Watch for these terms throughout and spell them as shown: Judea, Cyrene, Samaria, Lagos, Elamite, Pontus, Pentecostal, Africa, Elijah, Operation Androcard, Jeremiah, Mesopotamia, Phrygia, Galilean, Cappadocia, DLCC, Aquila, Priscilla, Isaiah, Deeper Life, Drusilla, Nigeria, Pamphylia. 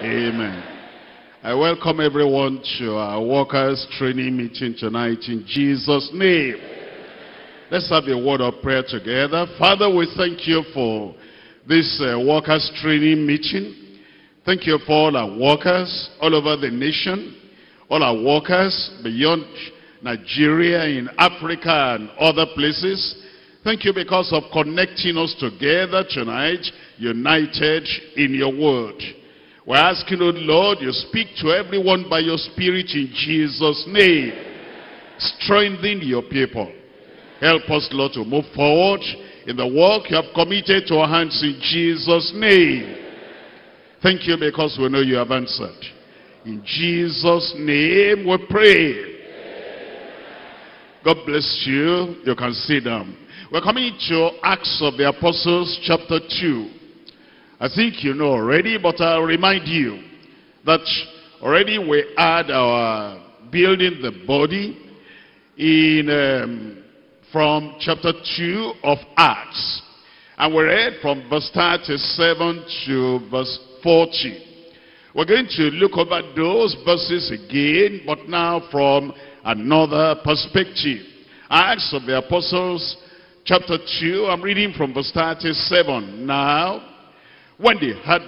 Amen. I welcome everyone to our workers' training meeting tonight in Jesus' name. Let's have a word of prayer together. Father, we thank you for this workers' training meeting. Thank you for all our workers all over the nation, all our workers beyond Nigeria, in Africa and other places. Thank you because of connecting us together tonight, united in your word. We're asking, oh Lord, you speak to everyone by your spirit in Jesus' name. Strengthen your people. Help us, Lord, to move forward in the work you have committed to our hands in Jesus' name. Thank you because we know you have answered. In Jesus' name we pray. God bless you. You can sit down. We're coming to Acts of the Apostles chapter 2. I think you know already, but I'll remind you that already we had our building the body in from chapter 2 of Acts. And we read from verse 37 to verse 40. We're going to look over those verses again, but now from another perspective. Acts of the Apostles chapter 2, I'm reading from verse 37. Now, when they heard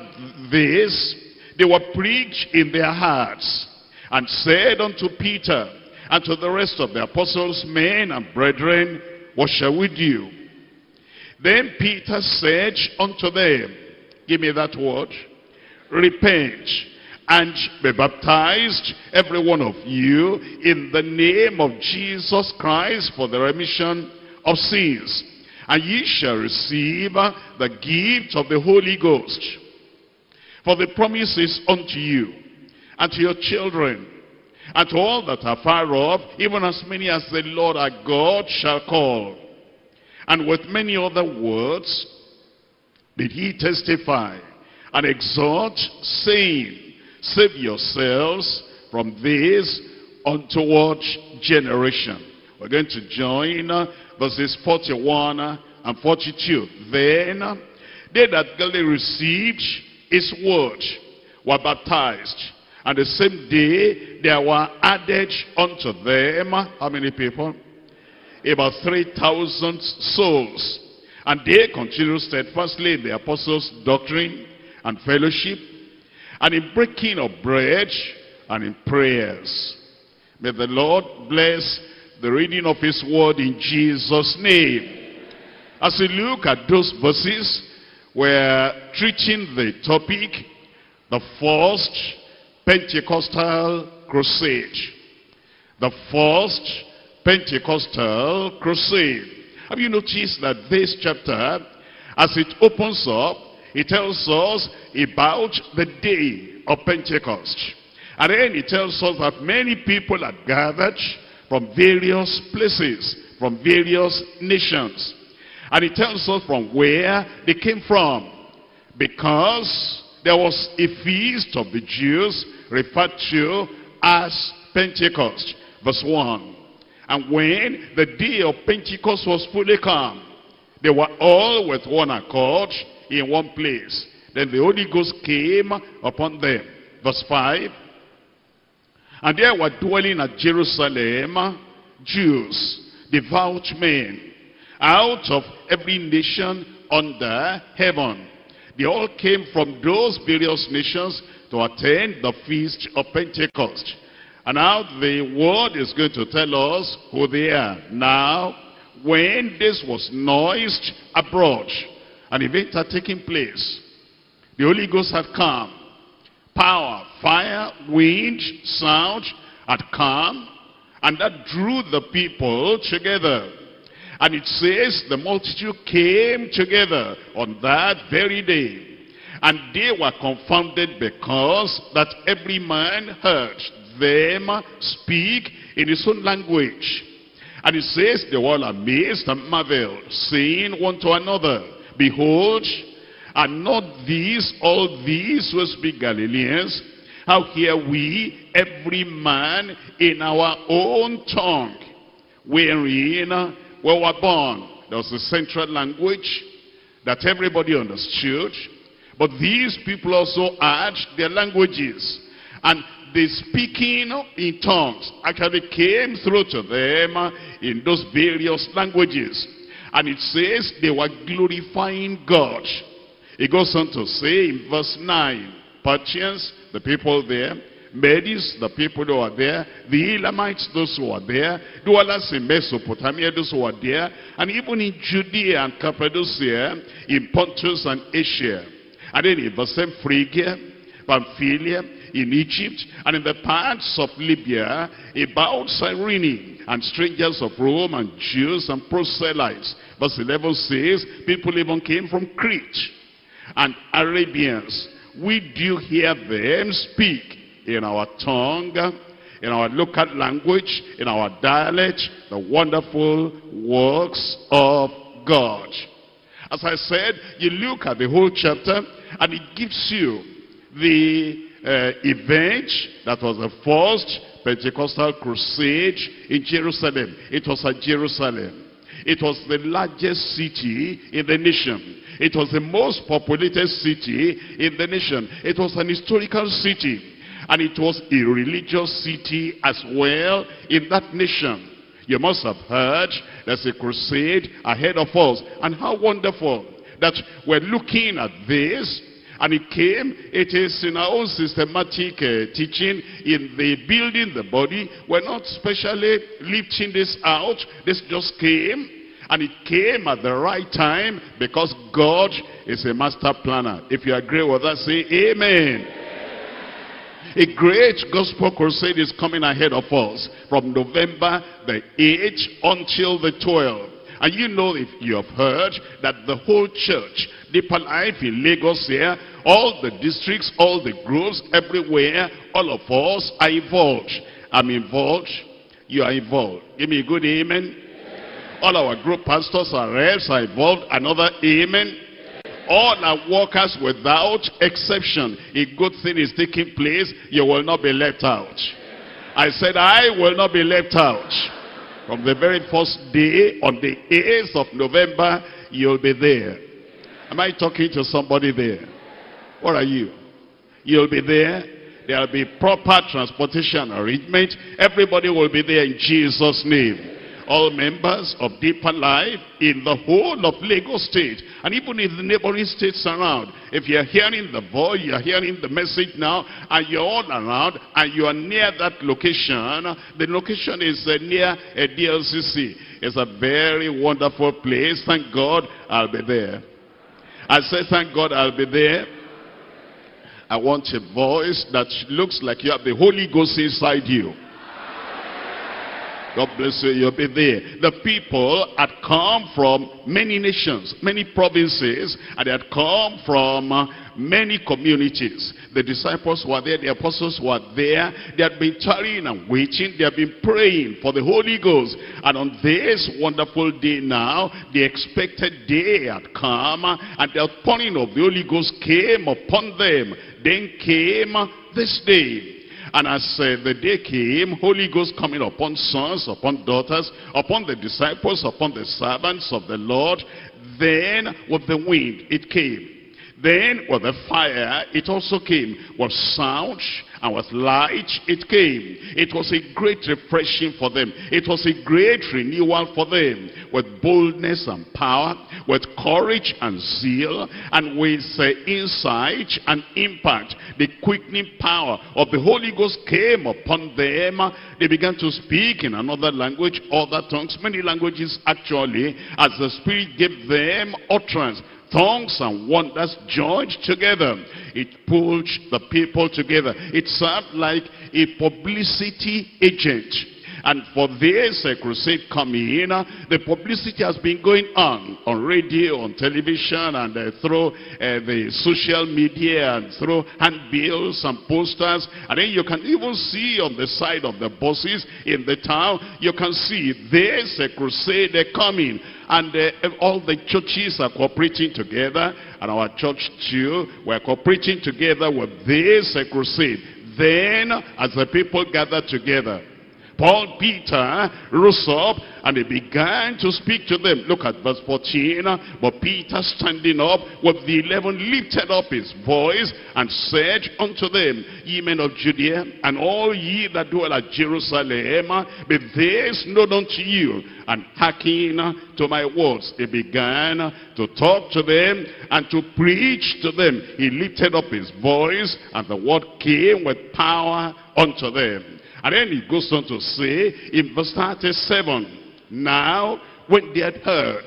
this, they were pricked in their hearts, and said unto Peter and to the rest of the apostles, men and brethren, what shall we do? Then Peter said unto them, give me that word, repent, and be baptized, every one of you, in the name of Jesus Christ for the remission of sins, and ye shall receive the gift of the Holy Ghost. For the promise is unto you, and to your children, and to all that are far off, even as many as the Lord our God shall call. And with many other words did he testify and exhort, saying, save yourselves from this untoward generation. We're going to join verses 41 and 42. Then they that gladly received his word were baptized, and the same day there were added unto them, how many people? About 3,000 souls. And they continued steadfastly in the apostles' doctrine and fellowship, and in breaking of bread, and in prayers. May the Lord bless the reading of his word in Jesus' name. As we look at those verses, we're treating the topic, the first Pentecostal crusade. The first Pentecostal crusade. Have you noticed that this chapter, as it opens up, it tells us about the day of Pentecost. And then it tells us that many people are gathered from various places, from various nations. And it tells us from where they came from. Because there was a feast of the Jews referred to as Pentecost. Verse 1. And when the day of Pentecost was fully come, they were all with one accord in one place. Then the Holy Ghost came upon them. Verse 5. And there were dwelling at Jerusalem Jews, devout men, out of every nation under heaven. They all came from those various nations to attend the feast of Pentecost. And now the word is going to tell us who they are. Now, when this was noised abroad, an event had taken place. The Holy Ghost had come. Power, fire, wind, sound had come, and that drew the people together. And it says the multitude came together on that very day, and they were confounded because that every man heard them speak in his own language. And it says they were all amazed and marveled, saying one to another, behold, are not these, all these who speak Galileans? How hear we every man in our own tongue, wherein we were born? There was a central language that everybody understood. But these people also had their languages, and the speaking in tongues actually came through to them in those various languages. And it says they were glorifying God. It goes on to say in verse 9, Parthians, the people there, Medes, the people who are there, the Elamites, those who are there, dwellers in Mesopotamia, those who are there, and even in Judea and Cappadocia, in Pontus and Asia. And then in verse 10, Phrygia, Pamphylia, in Egypt, and in the parts of Libya, about Cyrene, and strangers of Rome, and Jews, and proselytes. Verse 11 says, people even came from Crete, and Arabians. We do hear them speak in our tongue, in our local language, in our dialect, the wonderful works of God. As I said, you look at the whole chapter, and it gives you the event that was the first Pentecostal crusade in Jerusalem. It was at Jerusalem. It was the largest city in the nation. It was the most populated city in the nation. It was an historical city. And it was a religious city as well in that nation. You must have heard there's a crusade ahead of us. And how wonderful that we're looking at this. And it came, it is in our own systematic teaching, in the building the body. We're not specially lifting this out. This just came. And it came at the right time because God is a master planner. If you agree with that, say amen. Amen. A great gospel crusade is coming ahead of us from November the 8th until the 12th. And you know, if you have heard, that the whole church, Deeper Life in Lagos here, all the districts, all the groups, everywhere, all of us are involved. I'm involved. You are involved. Give me a good amen. Yes. All our group pastors and reps are involved. Another amen. Yes. All our workers without exception. A good thing is taking place. You will not be left out. Yes. I said, I will not be left out. From the very first day, on the 8th of November, you'll be there. Am I talking to somebody there? What are you? You'll be there. There'll be proper transportation arrangement. Everybody will be there in Jesus' name. All members of Deeper Life in the whole of Lagos State and even in the neighboring states around. If you're hearing the voice, you're hearing the message now, and you're all around, and you are near that location, the location is near a DLCC. It's a very wonderful place. Thank God I'll be there. I say thank God I'll be there. I want a voice that looks like you have the Holy Ghost inside you. God bless you, you'll be there. The people had come from many nations, many provinces, and they had come from many communities. The disciples were there, the apostles were there. They had been tarrying and waiting. They had been praying for the Holy Ghost. And on this wonderful day now, the expected day had come, and the outpouring of the Holy Ghost came upon them. Then came this day. And as the day came, Holy Ghost coming upon sons, upon daughters, upon the disciples, upon the servants of the Lord. Then with the wind, it came. Then with the fire, it also came. With sound and with light, it came. It was a great refreshing for them. It was a great renewal for them. With boldness and power, with courage and zeal, and with insight and impact, the quickening power of the Holy Ghost came upon them. They began to speak in another language, other tongues, many languages actually, as the Spirit gave them utterance. Tongues and wonders joined together. It pulled the people together. It served like a publicity agent. And for this crusade coming in, the publicity has been going on radio, on television, and through the social media, and through handbills and posters. And then you can even see on the side of the buses in the town, you can see this crusade coming. And all the churches are cooperating together, and our church too, we're cooperating together with this crusade. Then, as the people gather together, Paul, Peter rose up and he began to speak to them. Look at verse 14. But Peter, standing up with the 11, lifted up his voice and said unto them, Ye men of Judea, and all ye that dwell at Jerusalem, be this known unto you, and hearken to my words. He began to talk to them and to preach to them. He lifted up his voice, and the word came with power unto them. And then he goes on to say in verse 37, Now when they heard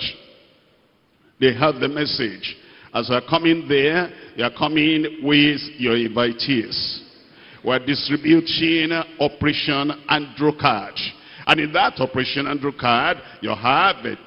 the message. As they are coming there, they are coming with your invitees. We are distributing Operation Androcard. And in that Operation Androcard, you have 10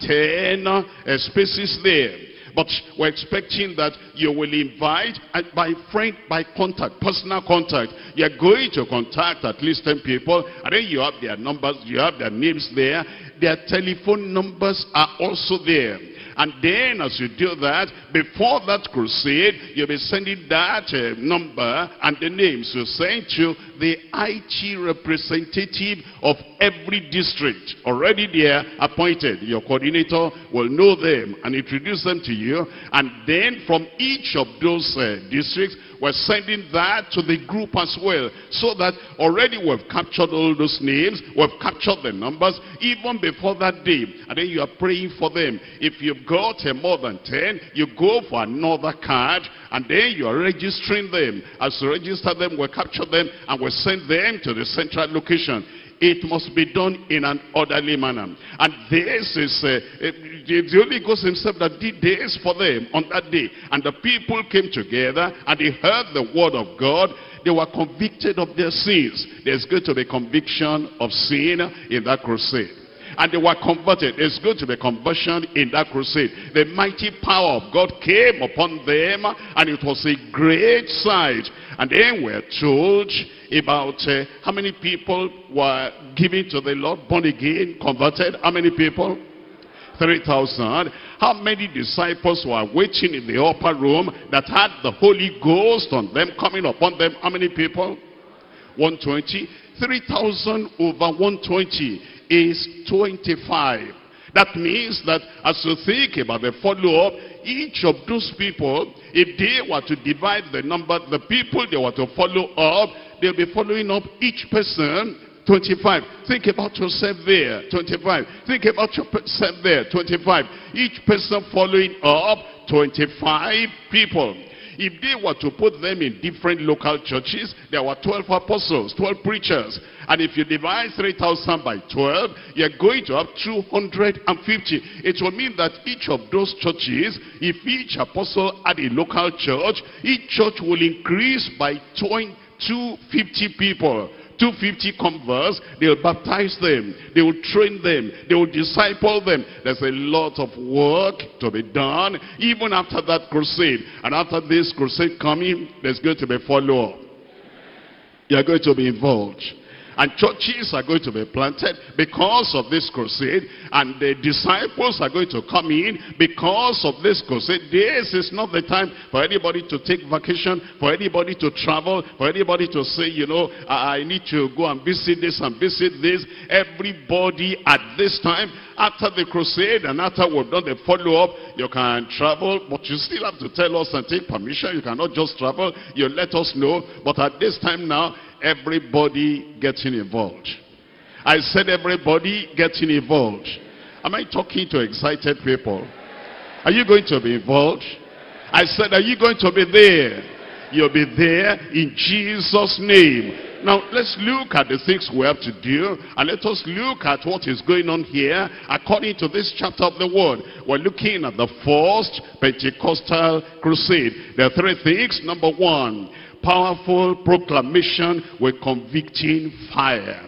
spaces there. But we're expecting that you will invite, and by friend, by contact, personal contact. You're going to contact at least 10 people, and then you have their numbers, you have their names there. Their telephone numbers are also there. And then as you do that, before that crusade, you'll be sending that number and the names. You send to the IT representative of every district. Already they are appointed. Your coordinator will know them and introduce them to you. And then from each of those districts, we're sending that to the group as well, so that already we've captured all those names, we've captured the numbers, even before that day. And then you are praying for them. If you've got more than 10, you go for another card, and then you are registering them. As you register them, we'll capture them, and we'll send them to the central location. It must be done in an orderly manner. And this is the Holy Ghost himself that did this for them on that day. And the people came together and they heard the word of God. They were convicted of their sins. There's going to be conviction of sin in that crusade. And they were converted. It's going to be conversion in that crusade. The mighty power of God came upon them, and it was a great sight. And then we're told about how many people were given to the Lord, born again, converted. How many people? 3,000. How many disciples were waiting in the upper room that had the Holy Ghost on them, coming upon them? How many people? 120. 3,000 over 120. Is 25. That means that as you think about the follow-up, each of those people, if they were to divide the number, the people they were to follow up, they'll be following up each person 25. Think about yourself there, 25. Think about yourself there, 25. Each person following up 25 people. If they were to put them in different local churches, there were 12 apostles, 12 preachers. And if you divide 3,000 by 12, you're going to have 250. It will mean that each of those churches, if each apostle had a local church, each church will increase by 250 people. 250 converts, they'll baptize them, they will train them, they will disciple them. There's a lot of work to be done, even after that crusade. And after this crusade coming, there's going to be follow-up. You're going to be involved. And churches are going to be planted because of this crusade. And the disciples are going to come in because of this crusade. This is not the time for anybody to take vacation, for anybody to travel, for anybody to say, you know, I need to go and visit this. Everybody at this time, after the crusade and after we've done the follow-up, you can travel, but you still have to tell us and take permission. You cannot just travel. You let us know. But at this time now, everybody getting involved. I said everybody getting involved. Am I talking to excited people? Are you going to be involved? I said, are you going to be there? You'll be there in Jesus' name. Now, let's look at the things we have to do, and let us look at what is going on here according to this chapter of the Word. We're looking at the first Pentecostal crusade. There are three things. Number one, powerful proclamation with convicting fire.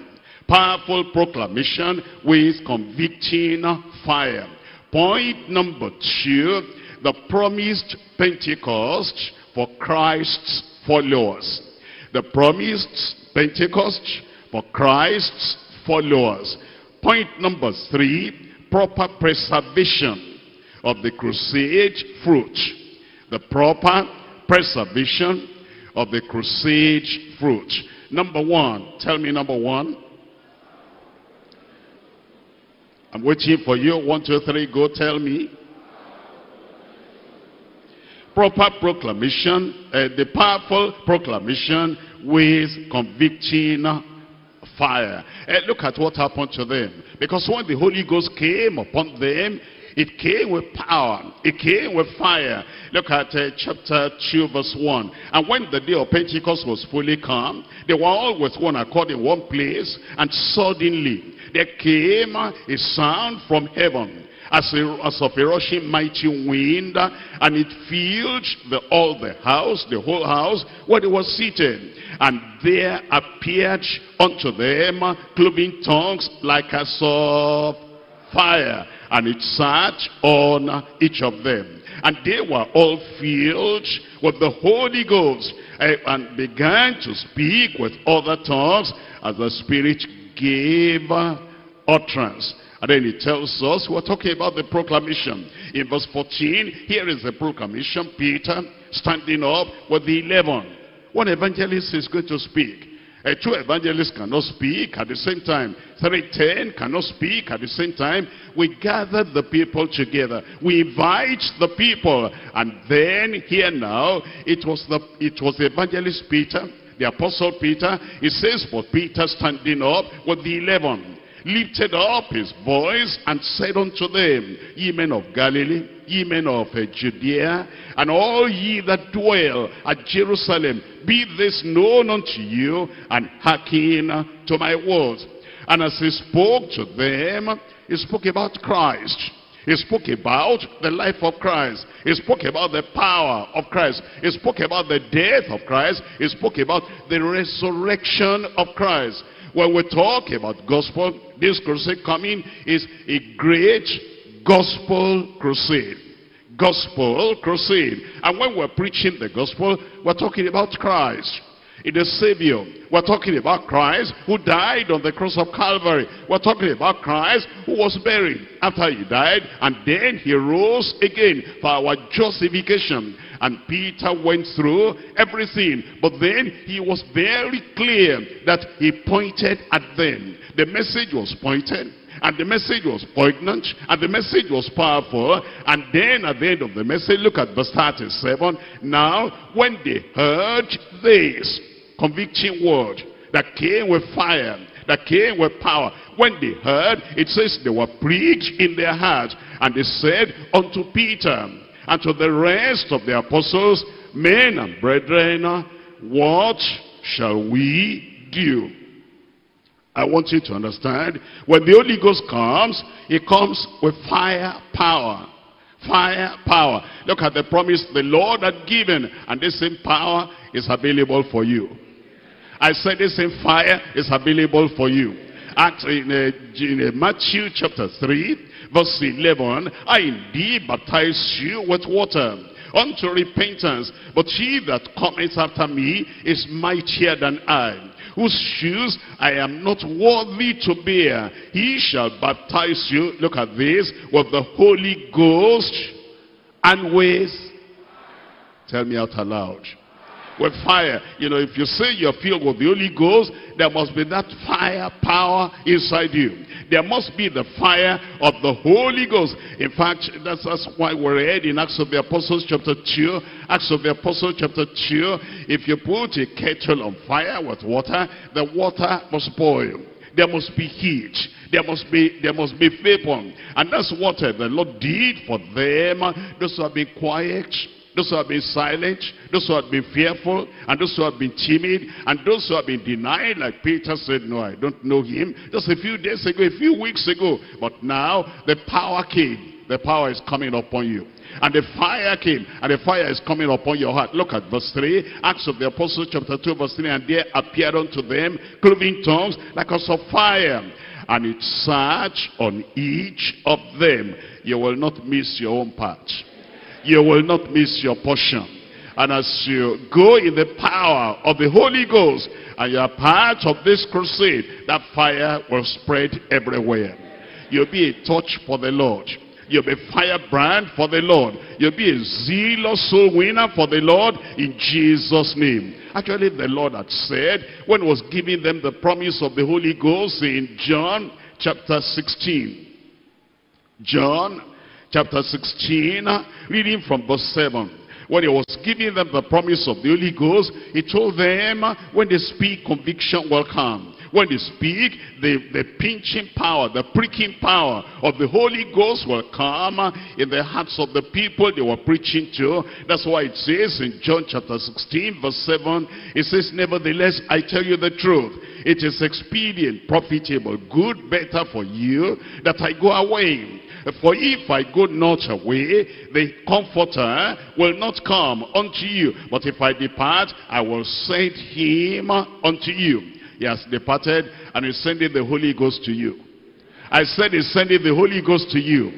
Powerful proclamation with convicting fire. Point number two, the promised Pentecost for Christ's followers. The promised Pentecost for Christ's followers. Point number three, proper preservation of the crusade fruit. The proper preservation of the crusade fruit. Number one, tell me number one. I'm waiting for you. 1, 2, 3, go tell me. Proper proclamation, the powerful proclamation with convicting fire. Look at what happened to them. Because when the Holy Ghost came upon them, it came with power. It came with fire. Look at chapter 2 verse 1. And when the day of Pentecost was fully come, they were all with one accord in one place. And suddenly there came a sound from heaven, as of a rushing mighty wind, and it filled the whole house where they were seated. And there appeared unto them cloven tongues like as of fire, and it sat on each of them. And they were all filled with the Holy Ghost, and began to speak with other tongues as the Spirit gave utterance. And then it tells us, we're talking about the proclamation. In verse 14, here is the proclamation. Peter, standing up with the 11. One evangelist is going to speak. Two evangelists cannot speak at the same time. 3:10 cannot speak at the same time. We gather the people together. We invite the people. And then, here now, it was the evangelist Peter, the apostle Peter. It says, for Peter, standing up with the 11, lifted up his voice and said unto them, Ye men of Galilee, ye men of Judea, and all ye that dwell at Jerusalem, be this known unto you, and hearken to my words. And as he spoke to them, he spoke about Christ. He spoke about the life of Christ. He spoke about the power of Christ. He spoke about the death of Christ. He spoke about the resurrection of Christ. When we talk about gospel, this crusade coming is a great gospel crusade. Gospel crusade. And when we're preaching the gospel, we're talking about Christ, the Savior. We're talking about Christ who died on the cross of Calvary. We're talking about Christ who was buried after he died, and then he rose again for our justification. And Peter went through everything, but then he was very clear that he pointed at them. The message was pointed, and the message was poignant, and the message was powerful. And then at the end of the message, look at verse 37. Now, when they heard this convicting word that came with fire, that came with power, when they heard, it says they were pricked in their heart, and they said unto Peter and to the rest of the apostles, Men and brethren, what shall we do? I want you to understand, when the Holy Ghost comes, he comes with fire power. Fire power. Look at the promise the Lord had given, and this same power is available for you. I said this same fire is available for you. In Matthew chapter 3, verse 11, I indeed baptize you with water unto repentance, but he that cometh after me is mightier than I, whose shoes I am not worthy to bear. He shall baptize you, look at this, with the Holy Ghost and with, tell me out aloud, with fire. You know, if you say you're filled with the Holy Ghost, there must be that fire power inside you. There must be the fire of the Holy Ghost. In fact, that's why we read in Acts of the Apostles chapter 2. Acts of the Apostles chapter 2. If you put a kettle on fire with water, the water must boil. There must be heat. There must be vapor. And that's what the Lord did for them. Those who have been quiet, those who have been silent, those who have been fearful, and those who have been timid, and those who have been denied, like Peter said, no, I don't know him, just a few days ago, a few weeks ago. But now the power came. The power is coming upon you. And the fire came, and the fire is coming upon your heart. Look at verse 3, Acts of the Apostles chapter 2, verse 3, and there appeared unto them cloven tongues like as of fire, and it sat on each of them. You will not miss your own part. You will not miss your portion. And as you go in the power of the Holy Ghost and you are part of this crusade, that fire will spread everywhere. You'll be a torch for the Lord. You'll be a firebrand for the Lord. You'll be a zealous soul winner for the Lord in Jesus' name. Actually, the Lord had said when he was giving them the promise of the Holy Ghost in John chapter 16. John chapter 16, reading from verse 7. When he was giving them the promise of the Holy Ghost, he told them, when they speak, conviction will come. When they speak, the pinching power, the pricking power of the Holy Ghost will come in the hearts of the people they were preaching to. That's why it says in John chapter 16, verse 7, it says, nevertheless, I tell you the truth. It is expedient, profitable, good, better for you that I go away. For if I go not away, the Comforter will not come unto you. But if I depart, I will send him unto you. He has departed and is sending the Holy Ghost to you. I said he's sending the Holy Ghost to you.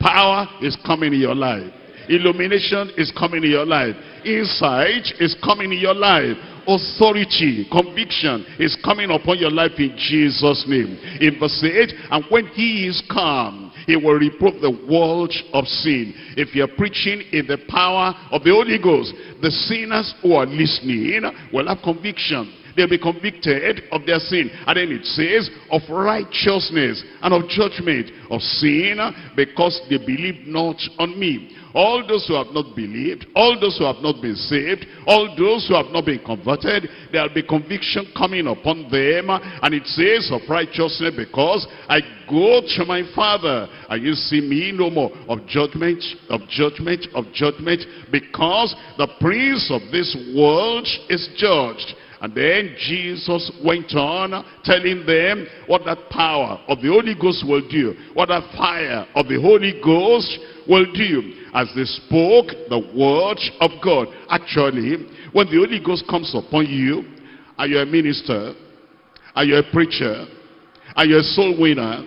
Power is coming in your life. Illumination is coming in your life. Insight is coming in your life. Authority, conviction is coming upon your life in Jesus' name. In verse 8, and when he is come, he will reprove the world of sin. If you're preaching in the power of the Holy Ghost, the sinners who are listening will have conviction. They'll be convicted of their sin. And then it says, of righteousness and of judgment, of sin, because they believe not on me. All those who have not believed, all those who have not been saved, all those who have not been converted, there will be conviction coming upon them. And it says of righteousness, because I go to my Father and you see me no more. Of judgment, of judgment, of judgment, because the prince of this world is judged. And then Jesus went on telling them what that power of the Holy Ghost will do, what that fire of the Holy Ghost will do, as they spoke the word of God. Actually, when the Holy Ghost comes upon you, and you're a minister, and you're a preacher, and you're a soul winner,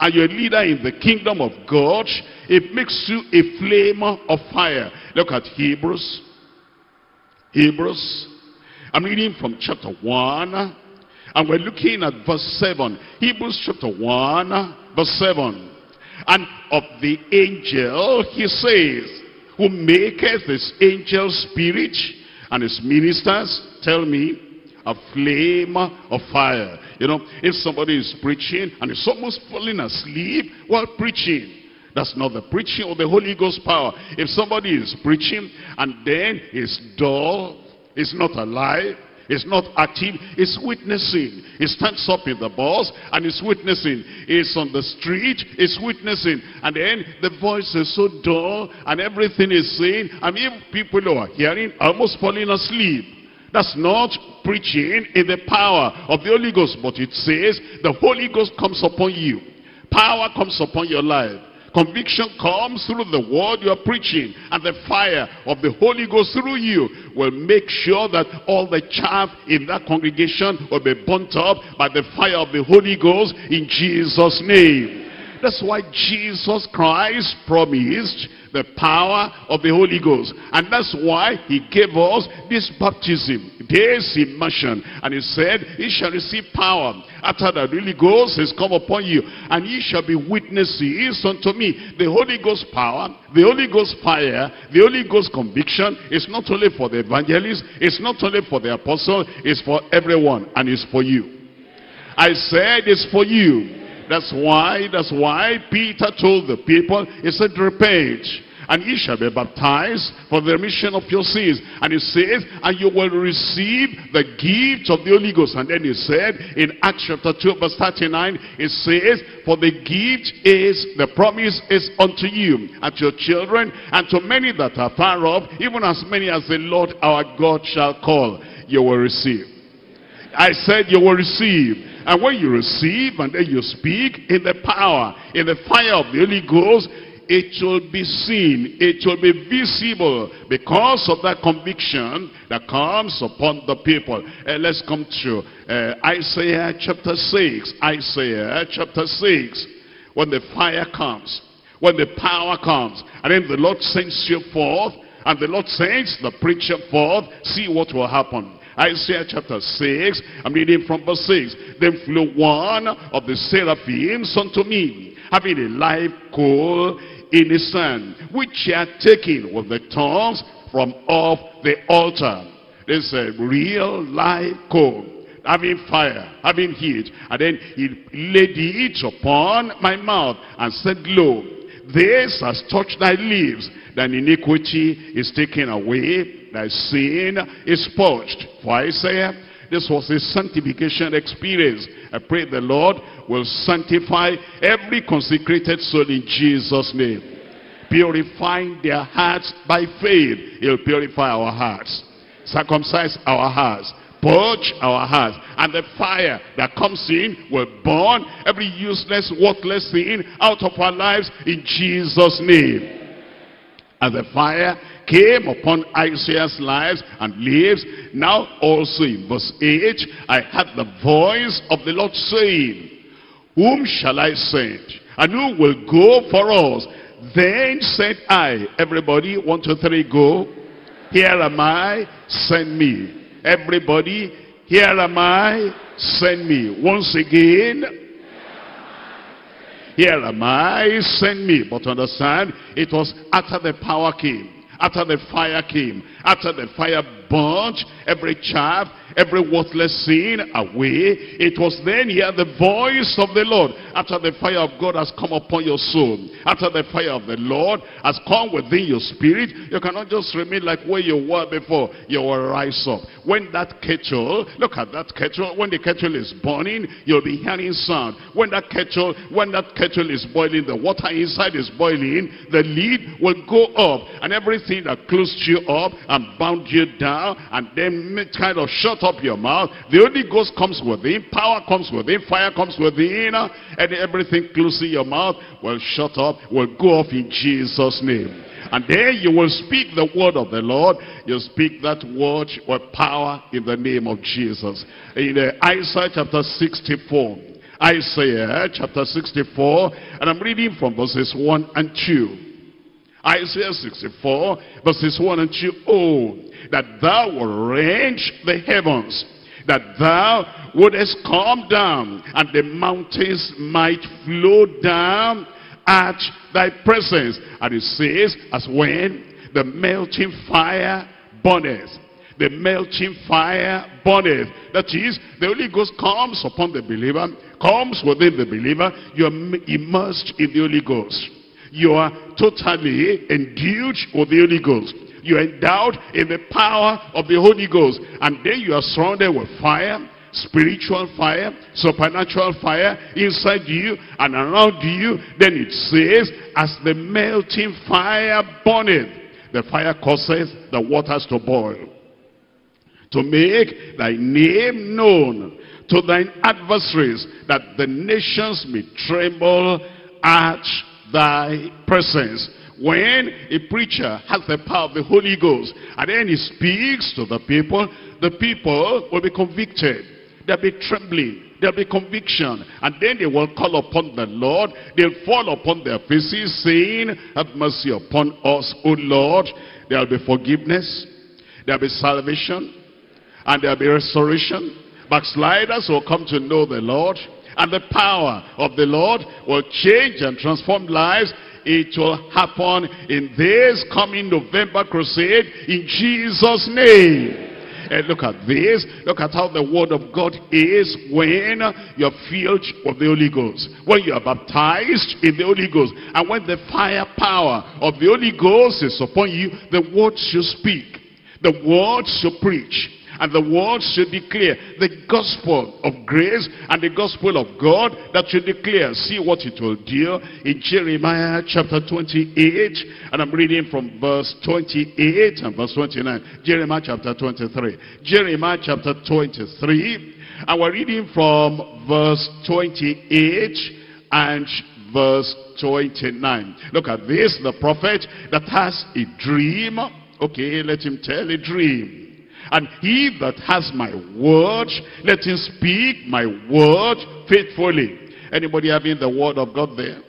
and you're a leader in the kingdom of God, it makes you a flame of fire. Look at Hebrews. Hebrews. I'm reading from chapter 1, and we're looking at verse 7. Hebrews chapter 1, verse 7. And of the angel, he says, who maketh his angel spirit and his ministers, tell me, a flame of fire. You know, if somebody is preaching and is almost falling asleep while preaching, that's not the preaching of the Holy Ghost power. If somebody is preaching and then is dull, it's not alive, it's not active, it's witnessing. It stands up in the bus and it's witnessing. It's on the street, it's witnessing. And then the voice is so dull and everything is saying, I mean, people who are hearing are almost falling asleep. That's not preaching in the power of the Holy Ghost. But it says the Holy Ghost comes upon you. Power comes upon your life. Conviction comes through the word you are preaching, and the fire of the Holy Ghost through you will make sure that all the chaff in that congregation will be burnt up by the fire of the Holy Ghost in Jesus' name. That's why Jesus Christ promised the power of the Holy Ghost. And that's why he gave us this baptism, this immersion. And he said, you shall receive power after the Holy Ghost has come upon you. And you shall be witnesses unto me. The Holy Ghost power, the Holy Ghost fire, the Holy Ghost conviction is not only for the evangelist, it's not only for the apostle, it's for everyone. And it's for you. I said it's for you. That's why Peter told the people, he said, repent, and ye shall be baptized for the remission of your sins. And he says, and you will receive the gift of the Holy Ghost. And then he said, in Acts chapter 2, verse 39, it says, for the gift is, the promise is unto you, and to your children, and to many that are far off, even as many as the Lord our God shall call, you will receive. I said you will receive. And when you receive and then you speak in the power, in the fire of the Holy Ghost, it will be seen, it will be visible because of that conviction that comes upon the people. Let's come to Isaiah chapter 6. Isaiah chapter 6. When the fire comes, when the power comes, and then the Lord sends you forth, and the Lord sends the preacher forth, see what will happen. Isaiah chapter 6, I'm reading from verse 6. Then flew one of the seraphims unto me, having a live coal in his hand, which he had taken with the tongs from off the altar. This is a real live coal, having fire, having heat. And then he laid it upon my mouth and said, lo, This has touched thy lips, thine iniquity is taken away, thy sin is purged. For Isaiah, this was a sanctification experience. I pray the Lord will sanctify every consecrated soul in Jesus' name. Purifying their hearts by faith, he'll purify our hearts, circumcise our hearts, purge our hearts, and the fire that comes in will burn every useless, worthless thing out of our lives in Jesus' name. And the fire came upon Isaiah's lives and lives. Now also in verse 8, I heard the voice of the Lord saying, whom shall I send? And who will go for us? Then said I, everybody, 1, 2, 3, go. Here am I, send me. Everybody, here am I, send me. Once again, here am I, send me. But understand, it was after the power came, after the fire came, after the fire burnt every chaff, every worthless sin away. It was then here the voice of the Lord. After the fire of God has come upon your soul, after the fire of the Lord has come within your spirit, you cannot just remain like where you were before. You will rise up. When that kettle, look at that kettle, when the kettle is burning, you'll be hearing sound. When that kettle is boiling, the water inside is boiling, the lid will go up, and everything that closed you up and bound you down and then kind of shut up your mouth, the Holy Ghost comes within, power comes within, fire comes within, and everything closing your mouth will shut up, will go off in Jesus' name. And then you will speak the word of the Lord. You speak that word with power in the name of Jesus. In Isaiah chapter 64, Isaiah chapter 64, and I'm reading from verses 1 and 2. Isaiah 64, verses 1 and 2. Oh, that thou would range the heavens, that thou wouldest come down, and the mountains might flow down at thy presence. And it says, as when the melting fire burneth. The melting fire burneth. That is, the Holy Ghost comes upon the believer, comes within the believer. You are immersed in the Holy Ghost. You are totally endued with the Holy Ghost. You are endowed in the power of the Holy Ghost. And then you are surrounded with fire, spiritual fire, supernatural fire inside you and around you. Then it says, as the melting fire burneth, the fire causes the waters to boil, to make thy name known to thine adversaries, that the nations may tremble at thy presence. When a preacher has the power of the Holy Ghost and then he speaks to the people will be convicted. They'll be trembling. There'll be conviction. And then they will call upon the Lord. They'll fall upon their faces saying, have mercy upon us, O Lord. There'll be forgiveness. There'll be salvation. And there'll be restoration. Backsliders will come to know the Lord. And the power of the Lord will change and transform lives. It will happen in this coming November crusade in Jesus' name. And look at this. Look at how the word of God is when you're filled with the Holy Ghost, when you are baptized in the Holy Ghost, and when the firepower of the Holy Ghost is upon you. The words you speak, the words you preach, and the words you declare, the gospel of grace and the gospel of God that you declare. See what it will do in Jeremiah chapter 28. And I'm reading from verse 28 and verse 29. Jeremiah chapter 23. Jeremiah chapter 23. And we're reading from verse 28 and verse 29. Look at this. The prophet that has a dream. Okay, let him tell a dream. And he that has my word, let him speak my word faithfully. Anybody having the word of God there?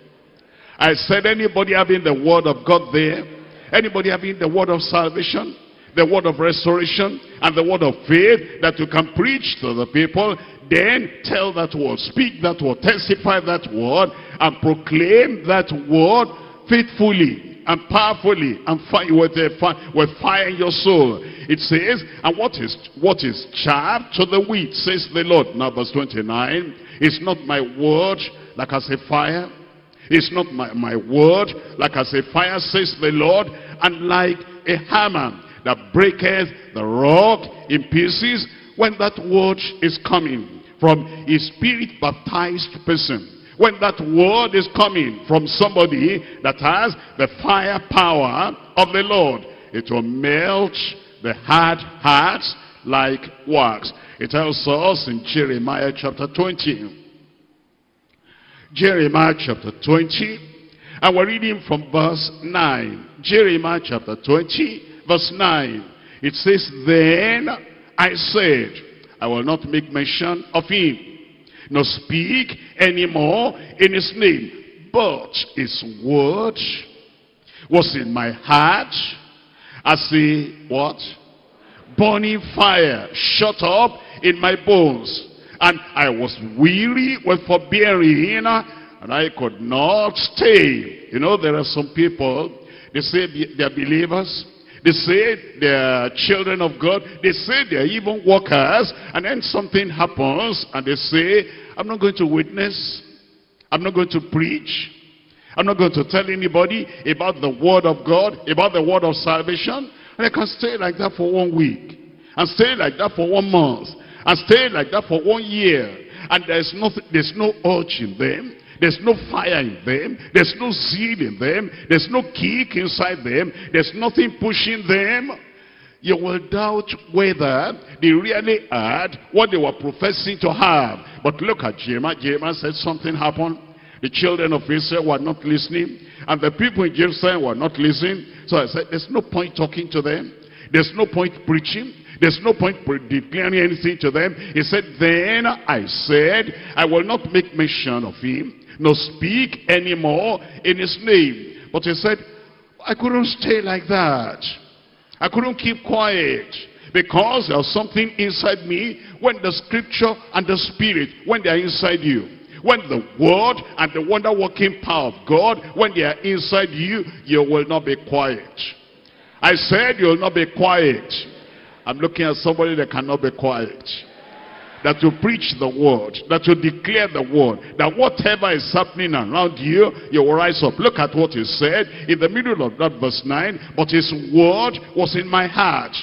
I said, anybody having the word of God there? Anybody having the word of salvation, the word of restoration, and the word of faith that you can preach to the people? Then tell that word, speak that word, testify that word, and proclaim that word faithfully and powerfully, and with fire in your soul. It says, and what is chaff to the wheat, says the Lord. Now verse 29, is not my word like as a fire, It's not my word, like as a fire, says the Lord, and like a hammer that breaketh the rock in pieces. When that word is coming from a spirit-baptized person, when that word is coming from somebody that has the fire power of the Lord, it will melt the hard hearts like wax. It tells us in Jeremiah chapter 20. Jeremiah chapter 20, and we're reading from verse 9. Jeremiah chapter 20, verse 9. It says, "Then I said, I will not make mention of him, nor speak anymore in his name. But his word was in my heart as a" what? "Burning fire, shut up in my bones. And I was weary with forbearing, and I could not stay." You know, there are some people, they say they're believers, they say they're children of God, they say they're even workers, and then something happens, and they say, "I'm not going to witness, I'm not going to preach, I'm not going to tell anybody about the word of God, about the word of salvation." And I can stay like that for 1 week, and stay like that for 1 month, and stay like that for 1 year, and there's no urge in them, there's no fire in them, there's no zeal in them, there's no kick inside them, there's nothing pushing them. You will doubt whether they really had what they were professing to have. But look at Jeremiah. Jeremiah said something happened. The children of Israel were not listening, and the people in Jerusalem were not listening. So I said, there's no point talking to them, there's no point preaching, there's no point declaring anything to them. He said, "Then I said, I will not make mention of him, nor speak anymore in his name." But he said, I couldn't stay like that. I couldn't keep quiet, because there's something inside me. When the scripture and the spirit, when they are inside you, when the word and the wonder-working power of God, when they are inside you, you will not be quiet. I said you will not be quiet. I'm looking at somebody that cannot be quiet, that will preach the word, that will declare the word, that whatever is happening around you, you will rise up. Look at what he said in the middle of that verse 9. "But his word was in my heart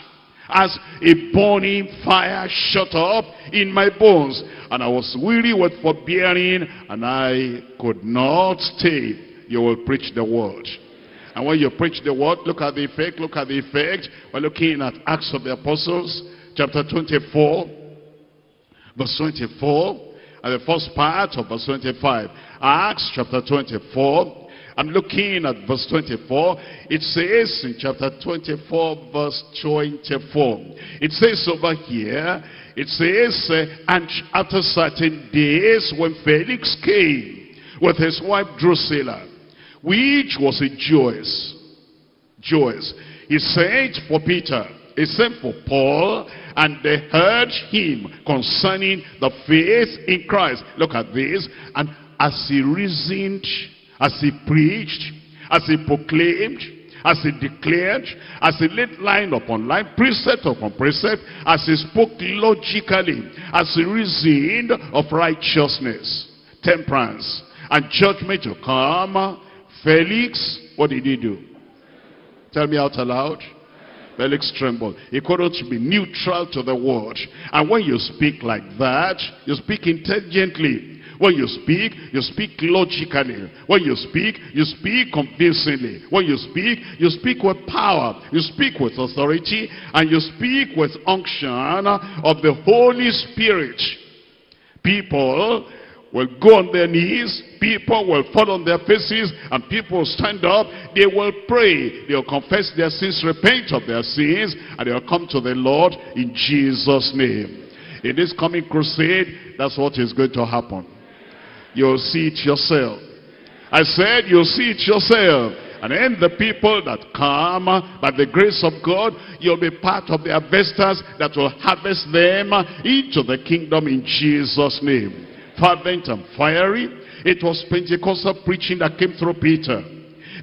as a burning fire shut up in my bones, and I was weary with forbearing, and I could not stay." You will preach the word. And when you preach the word, look at the effect, look at the effect. We're looking at Acts of the Apostles, chapter 24, verse 24, and the first part of verse 25. Acts chapter 24, I'm looking at verse 24. It says in chapter 24, verse 24, it says over here, it says, "And after certain days, when Felix came with his wife Drusilla, which was a Jewess, he sent for Peter, he sent for Paul, and they heard him concerning the faith in Christ." Look at this. "And as he reasoned, as he preached, as he proclaimed, as he declared, as he laid line upon line, precept upon precept, as he spoke logically, as he reasoned of righteousness, temperance, and judgment to come, Felix," what did he do? Tell me out aloud. Felix trembled. He couldn't be neutral to the word. And when you speak like that, you speak intelligently. When you speak logically. When you speak convincingly. When you speak with power. You speak with authority. And you speak with unction of the Holy Spirit. People will go on their knees, people will fall on their faces, and people will stand up, they will pray, they will confess their sins, repent of their sins, and they will come to the Lord in Jesus' name. In this coming crusade, that's what is going to happen. You'll see it yourself. I said you'll see it yourself. And then the people that come by the grace of God, you'll be part of the harvesters that will harvest them into the kingdom in Jesus' name. Fervent and fiery, it was Pentecostal preaching that came through Peter.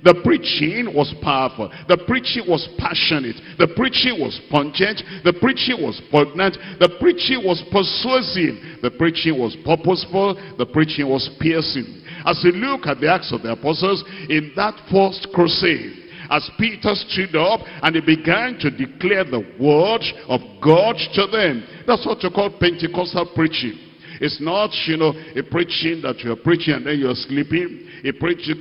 The preaching was powerful, the preaching was passionate, the preaching was pungent, the preaching was poignant, the preaching was persuasive, the preaching was purposeful, the preaching was piercing. As you look at the Acts of the Apostles, in that first crusade, as Peter stood up and he began to declare the word of God to them. That's what you call Pentecostal preaching. It's not, you know, a preaching that you're preaching and then you're sleeping. A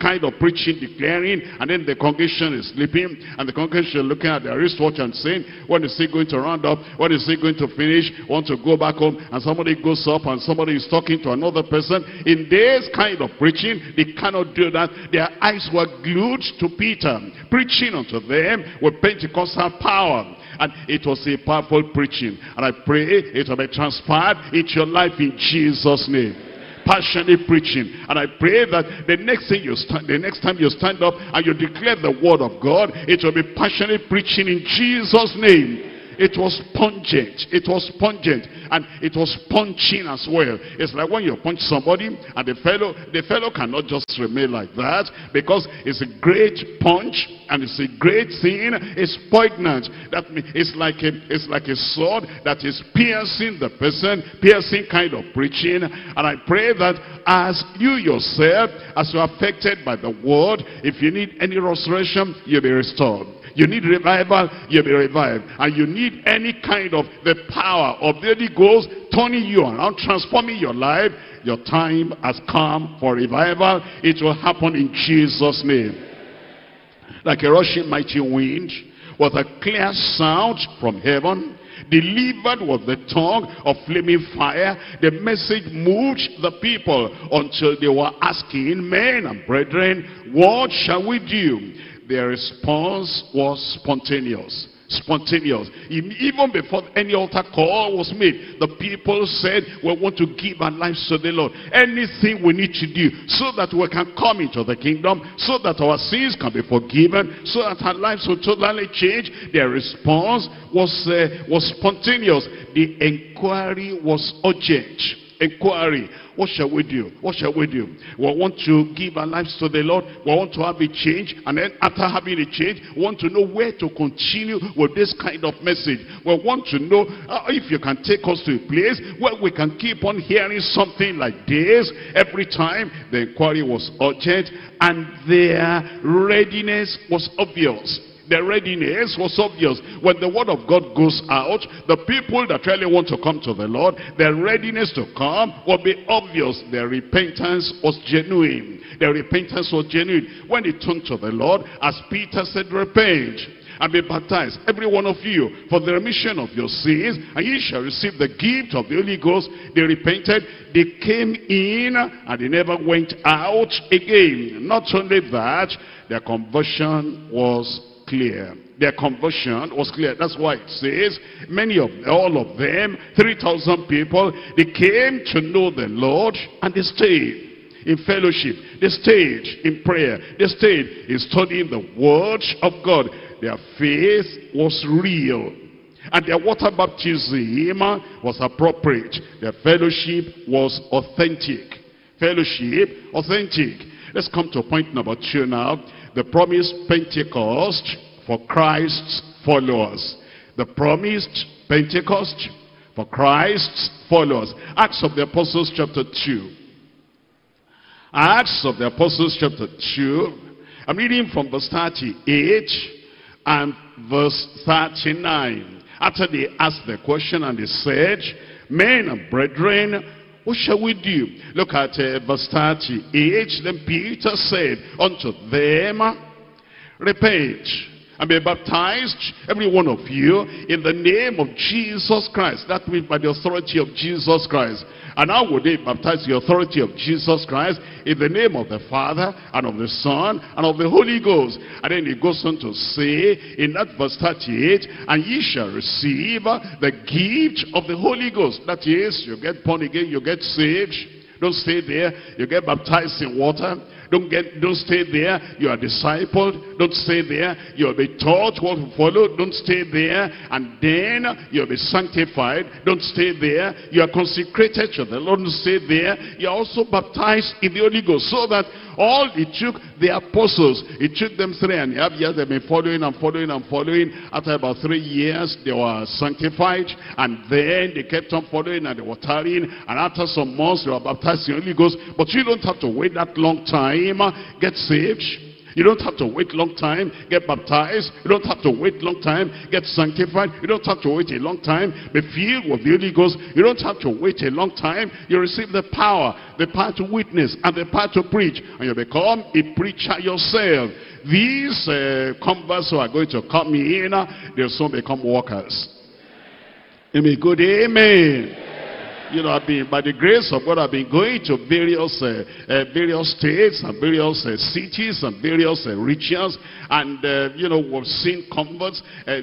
kind of preaching, declaring, and then the congregation is sleeping. And the congregation is looking at their wristwatch and saying, when is he going to round up? When is he going to finish? Want to go back home? And somebody goes up and somebody is talking to another person. In this kind of preaching, they cannot do that. Their eyes were glued to Peter, preaching unto them with Pentecostal power. And it was a powerful preaching. And I pray it will be transpired into your life in Jesus' name. Passionate preaching. And I pray that the next time you stand up and you declare the word of God, it will be passionate preaching in Jesus' name. It was pungent. It was pungent. And it was punching as well. It's like when you punch somebody and the fellow cannot just remain like that, because it's a great punch and it's a great thing. It's poignant. That means it's like a sword that is piercing the person, piercing kind of preaching. And I pray that as you yourself, as you're affected by the word, if you need any restoration, you'll be restored. You need revival, you'll be revived. And you need any kind of the power of the Holy Ghost turning you around, transforming your life. Your time has come for revival. It will happen in Jesus' name. Like a rushing mighty wind, with a clear sound from heaven, delivered with the tongue of flaming fire, the message moved the people until they were asking, men and brethren, what shall we do? Their response was spontaneous. Spontaneous. Even before any altar call was made, the people said, we want to give our lives to the Lord. Anything we need to do so that we can come into the kingdom, so that our sins can be forgiven, so that our lives will totally change. Their response was spontaneous. The inquiry was urgent. Inquiry. What shall we do? What shall we do? We want to give our lives to the Lord. We want to have a change. And then after having a change, we want to know where to continue with this kind of message. We want to know if you can take us to a place where we can keep on hearing something like this every time. The inquiry was urgent and their readiness was obvious. The readiness was obvious. When the word of God goes out, the people that really want to come to the Lord, their readiness to come will be obvious. Their repentance was genuine. Their repentance was genuine. When they turned to the Lord, as Peter said, repent and be baptized, every one of you, for the remission of your sins, and ye shall receive the gift of the Holy Ghost. They repented, they came in, and they never went out again. Not only that, their conversion was clear. Their conversion was clear. That's why it says all of them, 3,000 people, they came to know the Lord and they stayed in fellowship. They stayed in prayer. They stayed in studying the word of God. Their faith was real. And their water baptism was appropriate. Their fellowship was authentic. Fellowship, authentic. Let's come to point number 2 now. The promised Pentecost for Christ's followers. The promised Pentecost for Christ's followers. Acts of the Apostles chapter 2. Acts of the Apostles chapter 2. I'm reading from verse 38 and verse 39. After they asked the question and they said, men and brethren, what shall we do? Look at verse 38. Then Peter said unto them, repent and be baptized, every one of you, in the name of Jesus Christ. That means by the authority of Jesus Christ. And how would they baptize? The authority of Jesus Christ, in the name of the Father and of the Son and of the Holy Ghost. And then he goes on to say in that verse 38, and ye shall receive the gift of the Holy Ghost. That is, you get born again, you get saved. Don't stay there. You get baptized in water. Don't stay there. You are discipled. Don't stay there. You'll be taught what to follow. Don't stay there. And then you'll be sanctified. Don't stay there. You are consecrated to the Lord. Don't stay there. You are also baptized in the Holy Ghost. So that all it took the apostles, it took them 3.5 years. They've been following and following and following. After about 3 years, they were sanctified. And then they kept on following and they were tarrying. And after some months, they were baptized in the Holy Ghost. But you don't have to wait that long time. Get saved. You don't have to wait long time. Get baptized. You don't have to wait long time. Get sanctified. You don't have to wait a long time. Be filled with the Holy Ghost. You don't have to wait a long time. You receive the power. The power to witness and the power to preach. And you become a preacher yourself. These converts who are going to come in, they'll soon become workers. You may go there, amen. You know, I've been, by the grace of God, I've been going to various states and various cities and various regions. And, you know, we've seen converts.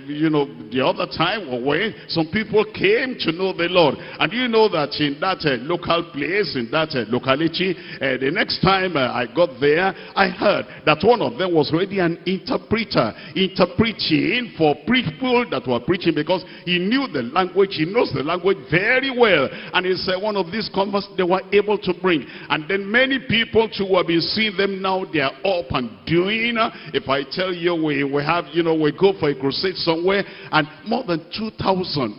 You know, the other time we went, some people came to know the Lord. And you know that in that local place, in that locality, the next time I got there, I heard that one of them was already an interpreter, interpreting for people that were preaching, because he knew the language, he knows the language very well. And it's one of these converts they were able to bring. And then many people too have been seeing them now. They are up and doing. If I tell you, we have, you know, we go for a crusade somewhere, and more than 2,000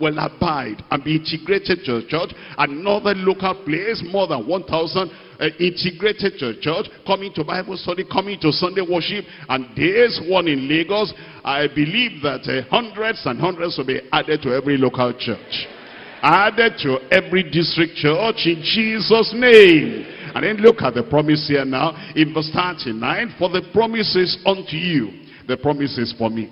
will abide and be integrated to the church. Another local place, more than 1,000. Integrated to church, coming to Bible study, coming to Sunday worship. And there's one in Lagos. I believe that hundreds and hundreds will be added to every local church, added to every district church, in Jesus' name. And then look at the promise here now in verse 39. For the promise is unto you. The promise is for me.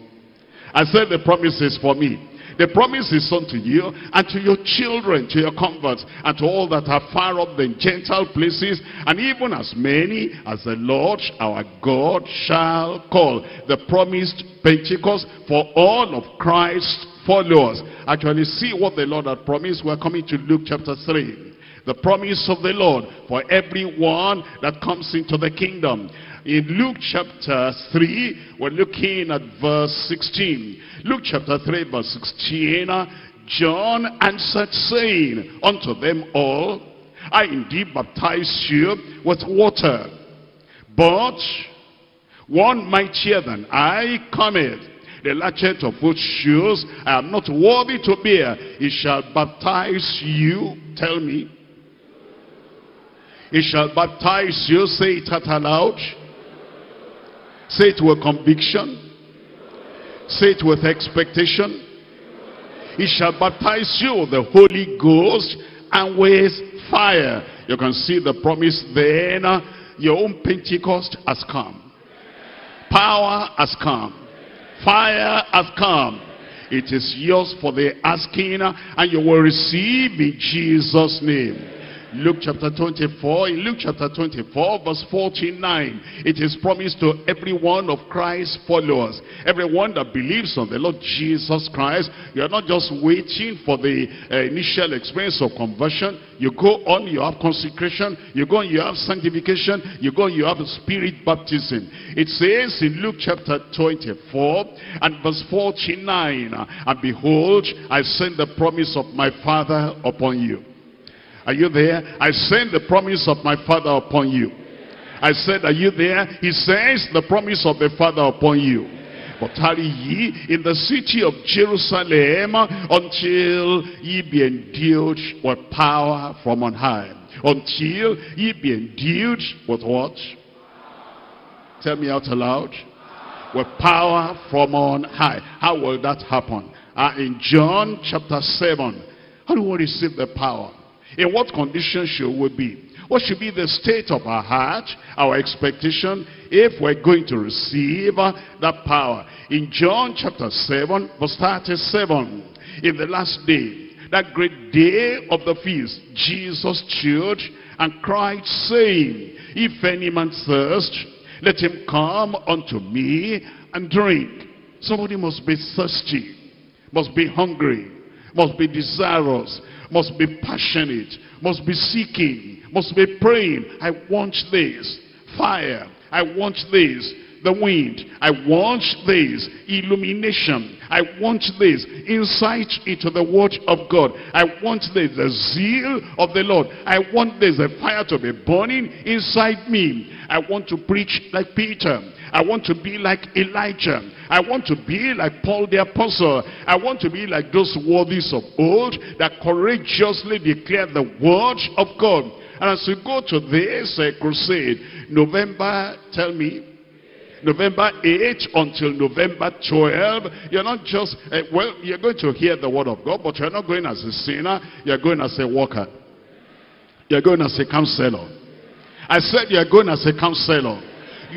I said the promise is for me. The promise is unto you and to your children, to your converts, and to all that are far off in Gentile places, and even as many as the Lord our God shall call. The promised Pentecost for all of Christ's followers. Actually, see what the Lord had promised. We're coming to Luke chapter 3. The promise of the Lord for everyone that comes into the kingdom. In Luke chapter 3, we're looking at verse 16. Luke chapter 3, verse 16. John answered, saying unto them all, I indeed baptize you with water, but one mightier than I cometh, the latchet of whose shoes I am not worthy to bear. He shall baptize you, tell me. He shall baptize you, say it out aloud. Say it with conviction. Say it with expectation. He shall baptize you with the Holy Ghost and with fire. You can see the promise then. Your own Pentecost has come. Power has come. Fire has come. It is yours for the asking, and you will receive in Jesus' name. Luke chapter 24, in Luke chapter 24, verse 49, it is promised to every one of Christ's followers, everyone that believes on the Lord Jesus Christ. You are not just waiting for the initial experience of conversion. You go on, you have consecration. You go on, you have sanctification. You go on, you have spirit baptism. It says in Luke chapter 24 and verse 49, and behold, I send the promise of my Father upon you. Are you there? I send the promise of my Father upon you. I said, are you there? He sends the promise of the Father upon you. But tarry ye in the city of Jerusalem until ye be endued with power from on high. Until ye be endued with what? Tell me out aloud. With power from on high. How will that happen? In John chapter 7, how do we receive the power? In what condition should we be? What should be the state of our heart, our expectation, if we're going to receive that power? In John chapter 7, verse 37, in the last day, that great day of the feast, Jesus stood and cried, saying, if any man thirst, let him come unto me and drink. Somebody must be thirsty, must be hungry, must be desirous, must be passionate, must be seeking, must be praying. I want this. Fire, I want this. The wind, I want this. Illumination, I want this. Insight into the word of God, I want this. The zeal of the Lord, I want this. The fire to be burning inside me. I want to preach like Peter. I want to be like Elijah. I want to be like Paul the Apostle. I want to be like those worthies of old that courageously declare the word of God. And as we go to this crusade, November, tell me, November 8th until November 12th, you're not just, well, you're going to hear the word of God, but you're not going as a sinner, you're going as a worker. You're going as a counselor. I said you're going as a counselor.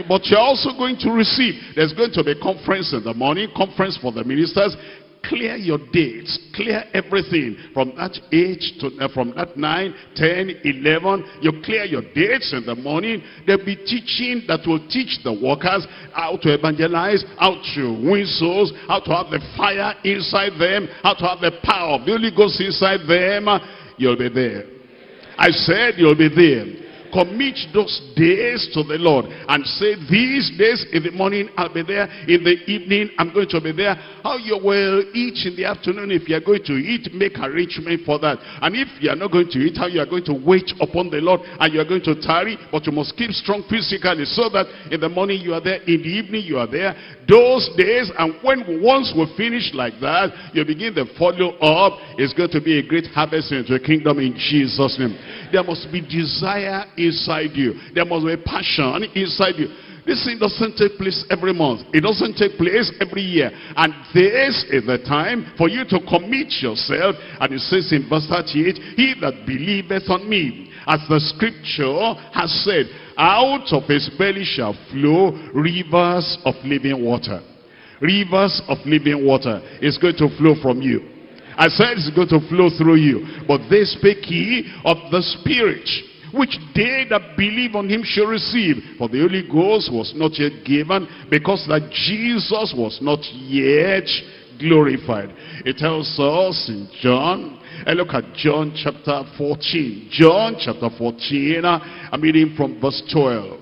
But you're also going to receive. There's going to be a conference in the morning, conference for the ministers. Clear your dates, clear everything from that 8 to from that 9, 10, 11. You clear your dates in the morning. There'll be teaching that will teach the workers how to evangelize, how to win souls, how to have the fire inside them, how to have the power of the Holy Ghost inside them. You'll be there. I said you'll be there. Commit those days to the Lord and say, these days, in the morning I'll be there, in the evening I'm going to be there. How you will eat in the afternoon, if you're going to eat, make arrangement for that. And if you're not going to eat, how you're going to wait upon the Lord, and you're going to tarry, but you must keep strong physically, so that in the morning you are there, in the evening you are there. Those days, and when once we finish like that, you begin the follow up. It's going to be a great harvest into the kingdom in Jesus' name. There must be desire inside you. There must be passion inside you. This thing doesn't take place every month. It doesn't take place every year. And this is the time for you to commit yourself. And it says in verse 38, he that believeth on me, as the scripture has said, out of his belly shall flow rivers of living water. Rivers of living water is going to flow from you. I said it's going to flow through you. But they spake ye of the Spirit, which they that believe on him shall receive. For the Holy Ghost was not yet given, because that Jesus was not yet glorified. It tells us in John, and look at John chapter 14. John chapter 14, I'm reading from verse 12.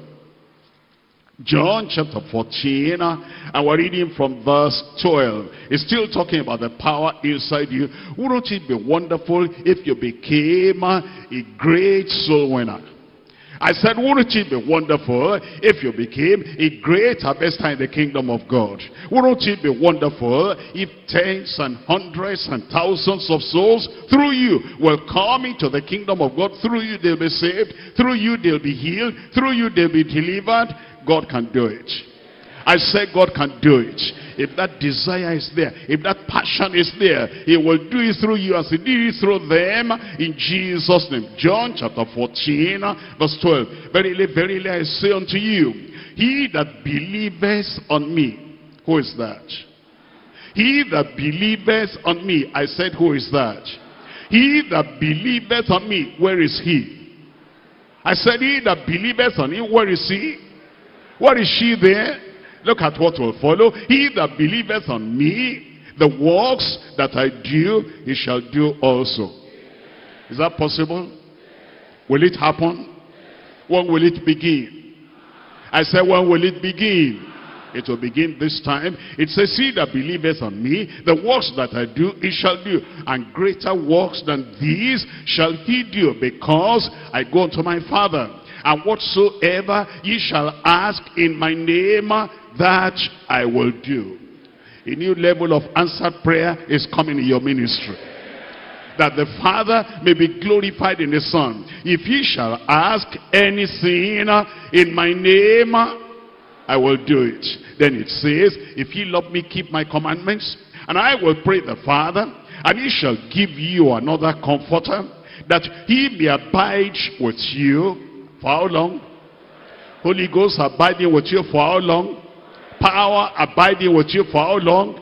John chapter 14, and we're reading from verse 12. It's still talking about the power inside you. Wouldn't it be wonderful if you became a great soul winner? I said, wouldn't it be wonderful if you became a great harvester in the kingdom of God? Wouldn't it be wonderful if tens and hundreds and thousands of souls through you will come into the kingdom of God? Through you they'll be saved. Through you they'll be healed. Through you they'll be delivered. God can do it. I said God can do it. If that desire is there, if that passion is there, he will do it through you as he did it through them, in Jesus' name. John chapter 14 verse 12. Verily, verily, I say unto you, he that believeth on me. Who is that? He that believeth on me. I said, who is that? He that believeth on me. Where is he? I said, he that believeth on him. Where is he? Where is she there? Look at what will follow. He that believeth on me, the works that I do, he shall do also. Is that possible? Will it happen? When will it begin? I said, when will it begin? It will begin this time. It says, he that believeth on me, the works that I do, he shall do. And greater works than these shall he do, because I go unto my Father. And whatsoever ye shall ask in my name, that I will do. A new level of answered prayer is coming in your ministry. That the Father may be glorified in the Son. If ye shall ask anything in my name, I will do it. Then it says, if ye love me, keep my commandments. And I will pray the Father, and he shall give you another comforter, that he may abide with you. For how long? Holy Ghost abiding with you for how long? Power abiding with you for how long?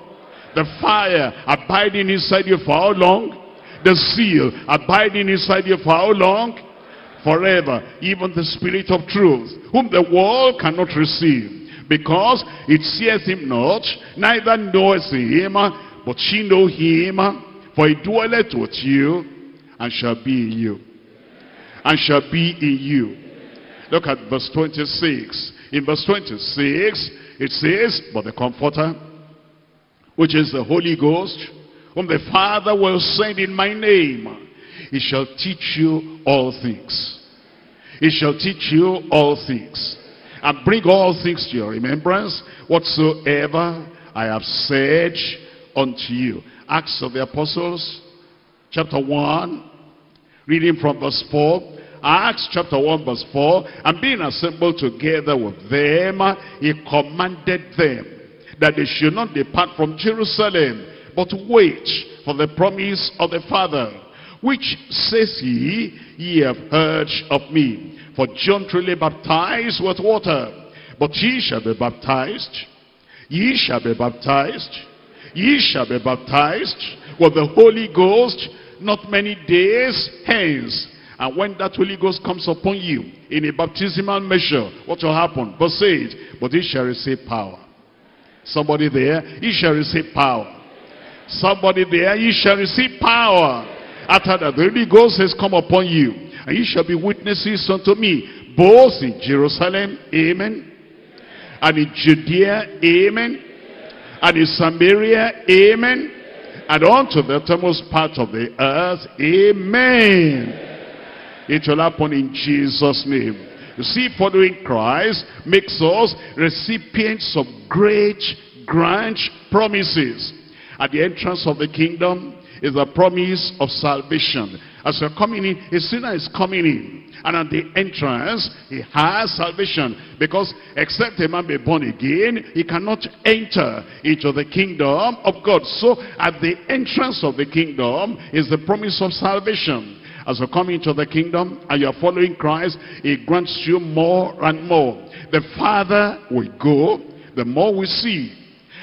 The fire abiding inside you for how long? The seal abiding inside you for how long? Forever. Even the Spirit of truth, whom the world cannot receive, because it seeth him not, neither knoweth him, but ye know him, for he dwelleth with you and shall be in you. And shall be in you. Look at verse 26. In verse 26, it says, but the Comforter, which is the Holy Ghost, whom the Father will send in my name, he shall teach you all things. He shall teach you all things, and bring all things to your remembrance, whatsoever I have said unto you. Acts of the Apostles, chapter 1, reading from verse 4. Acts chapter 1 verse 4, and being assembled together with them, he commanded them that they should not depart from Jerusalem, but wait for the promise of the Father, which, says he, ye have heard of me. For John truly baptized with water, but ye shall be baptized, ye shall be baptized, ye shall be baptized with the Holy Ghost not many days hence. And when that Holy Ghost comes upon you in a baptismal measure, what will happen? Verse 8, but he shall receive power. Somebody there, he shall receive power. Somebody there, he shall receive power. After that, the Holy Ghost has come upon you, and ye shall be witnesses unto me, both in Jerusalem, amen, and in Judea, amen, and in Samaria, amen, and unto the uttermost part of the earth, amen. It will happen in Jesus' name. You see, following Christ makes us recipients of great, grand promises. At the entrance of the kingdom is the promise of salvation. As you're coming in, a sinner is coming in, and at the entrance, he has salvation. Because except a man be born again, he cannot enter into the kingdom of God. So, at the entrance of the kingdom is the promise of salvation. As you come into the kingdom and you are following Christ, he grants you more and more. The farther we go, the more we see.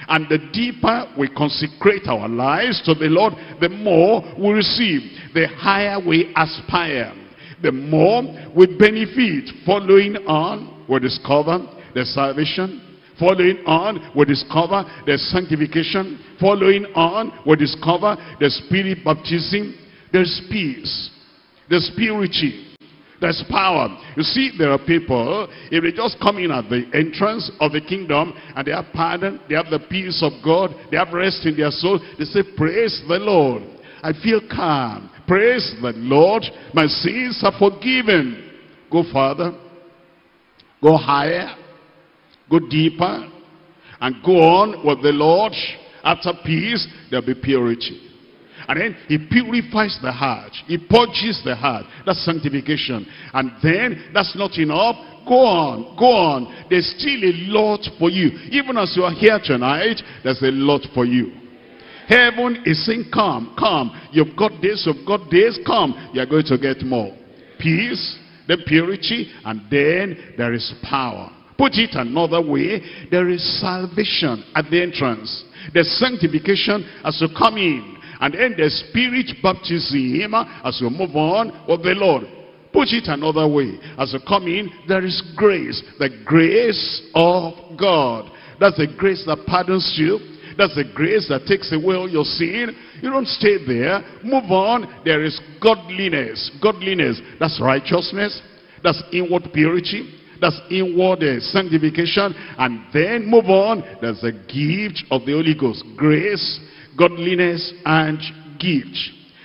And the deeper we consecrate our lives to the Lord, the more we receive. The higher we aspire, the more we benefit. Following on, we discover the salvation. Following on, we discover the sanctification. Following on, we discover the spirit baptism. There's peace. There's purity. There's power. You see, there are people, if they just come in at the entrance of the kingdom and they have pardon, they have the peace of God, they have rest in their soul, they say, praise the Lord, I feel calm. Praise the Lord, my sins are forgiven. Go further. Go higher. Go deeper. And go on with the Lord. After peace, there'll be purity. And then he purifies the heart. He purges the heart. That's sanctification. And then that's not enough. Go on. Go on. There's still a lot for you. Even as you are here tonight, there's a lot for you. Heaven is saying, come, come. You've got this, you've got this. Come. You're going to get more. Peace, then purity, and then there is power. Put it another way, there is salvation at the entrance. There's sanctification as you come in. And then the spirit baptism as you move on with the Lord. Put it another way. As you come in, there is grace. The grace of God. That's the grace that pardons you. That's the grace that takes away all your sin. You don't stay there. Move on. There is godliness. Godliness. That's righteousness. That's inward purity. That's inward sanctification. And then move on. There's the gift of the Holy Ghost. Grace, godliness, and gift.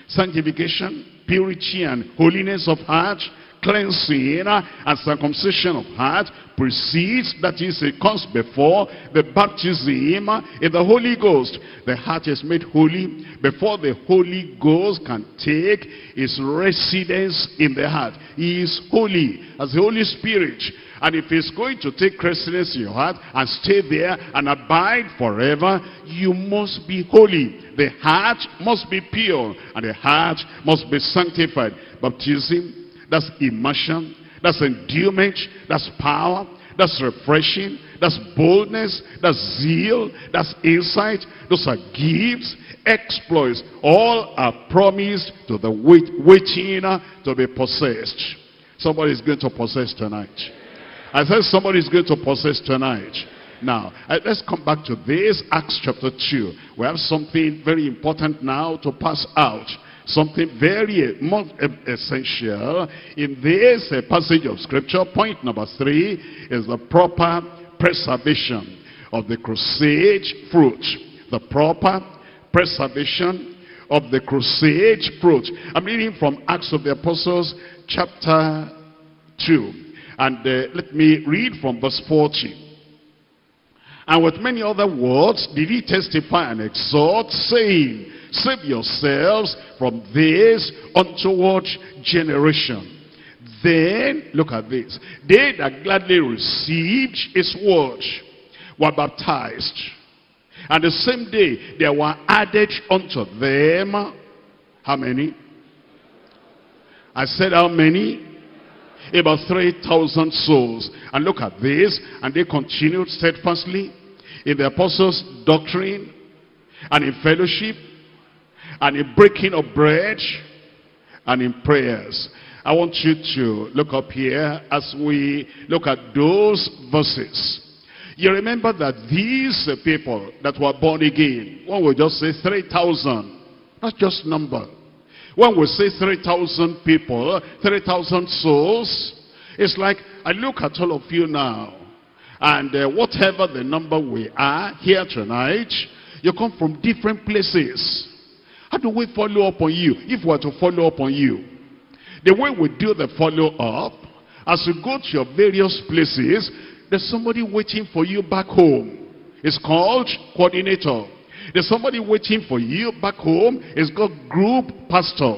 Sanctification, purity, and holiness of heart, cleansing, and circumcision of heart precedes, that is, it comes before the baptism in the Holy Ghost. The heart is made holy before the Holy Ghost can take his residence in the heart. He is holy as the Holy Spirit. And if he's going to take residence in your heart and stay there and abide forever, you must be holy. The heart must be pure and the heart must be sanctified. Baptism, that's immersion, that's endowment, that's power, that's refreshing, that's boldness, that's zeal, that's insight. Those are gifts, exploits. All are promised to the waiting to be possessed. Somebody is going to possess tonight. I said somebody is going to possess tonight. Now, let's come back to this, Acts chapter 2. We have something very important now to pass out. Something very essential in this passage of scripture. Point number 3 is the proper preservation of the crusade fruit. The proper preservation of the crusade fruit. I'm reading from Acts of the Apostles chapter 2. And let me read from verse 40. And with many other words did he testify and exhort, saying, save yourselves from this untoward generation. Then, look at this, they that gladly received his word were baptized. And the same day there were added unto them, how many? I said how many? About 3,000 souls. And look at this. And they continued steadfastly in the apostles' doctrine, and in fellowship, and in breaking of bread, and in prayers. I want you to look up here as we look at those verses. You remember that these people that were born again, one will just say 3,000. That's just number. When we say 3,000 people, 3,000 souls, it's like, I look at all of you now, and whatever the number we are here tonight, you come from different places. How do we follow up on you, if we are to follow up on you? The way we do the follow-up, as you go to your various places, there's somebody waiting for you back home. It's called coordinator. There's somebody waiting for you back home. It's called group pastor.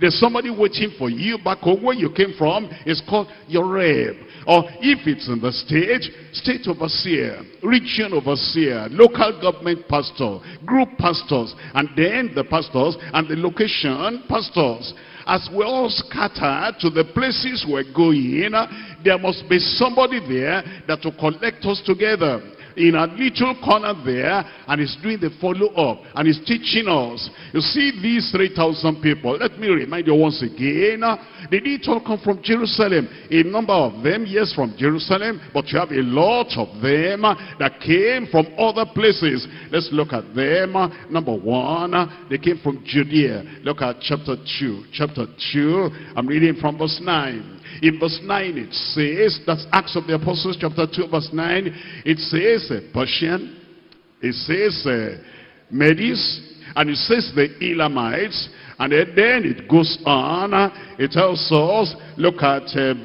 There's somebody waiting for you back home. Where you came from, it's called your rep. Or if it's in the state overseer, region overseer, local government pastor, group pastors, and then the pastors and the location pastors. As we all scatter to the places we're going, there must be somebody there that will collect us together in a little corner there, and he's doing the follow-up, and he's teaching us. You see these 3,000 people, let me remind you once again, they didn't all come from Jerusalem. A number of them, yes, from Jerusalem, but you have a lot of them that came from other places. Let's look at them. Number 1, they came from Judea. Look at chapter 2. Chapter 2, I'm reading from verse 9. In verse 9 it says, that's Acts of the Apostles chapter 2 verse 9, it says Persian, it says Medes, and it says the Elamites, and then it goes on, it tells us, look at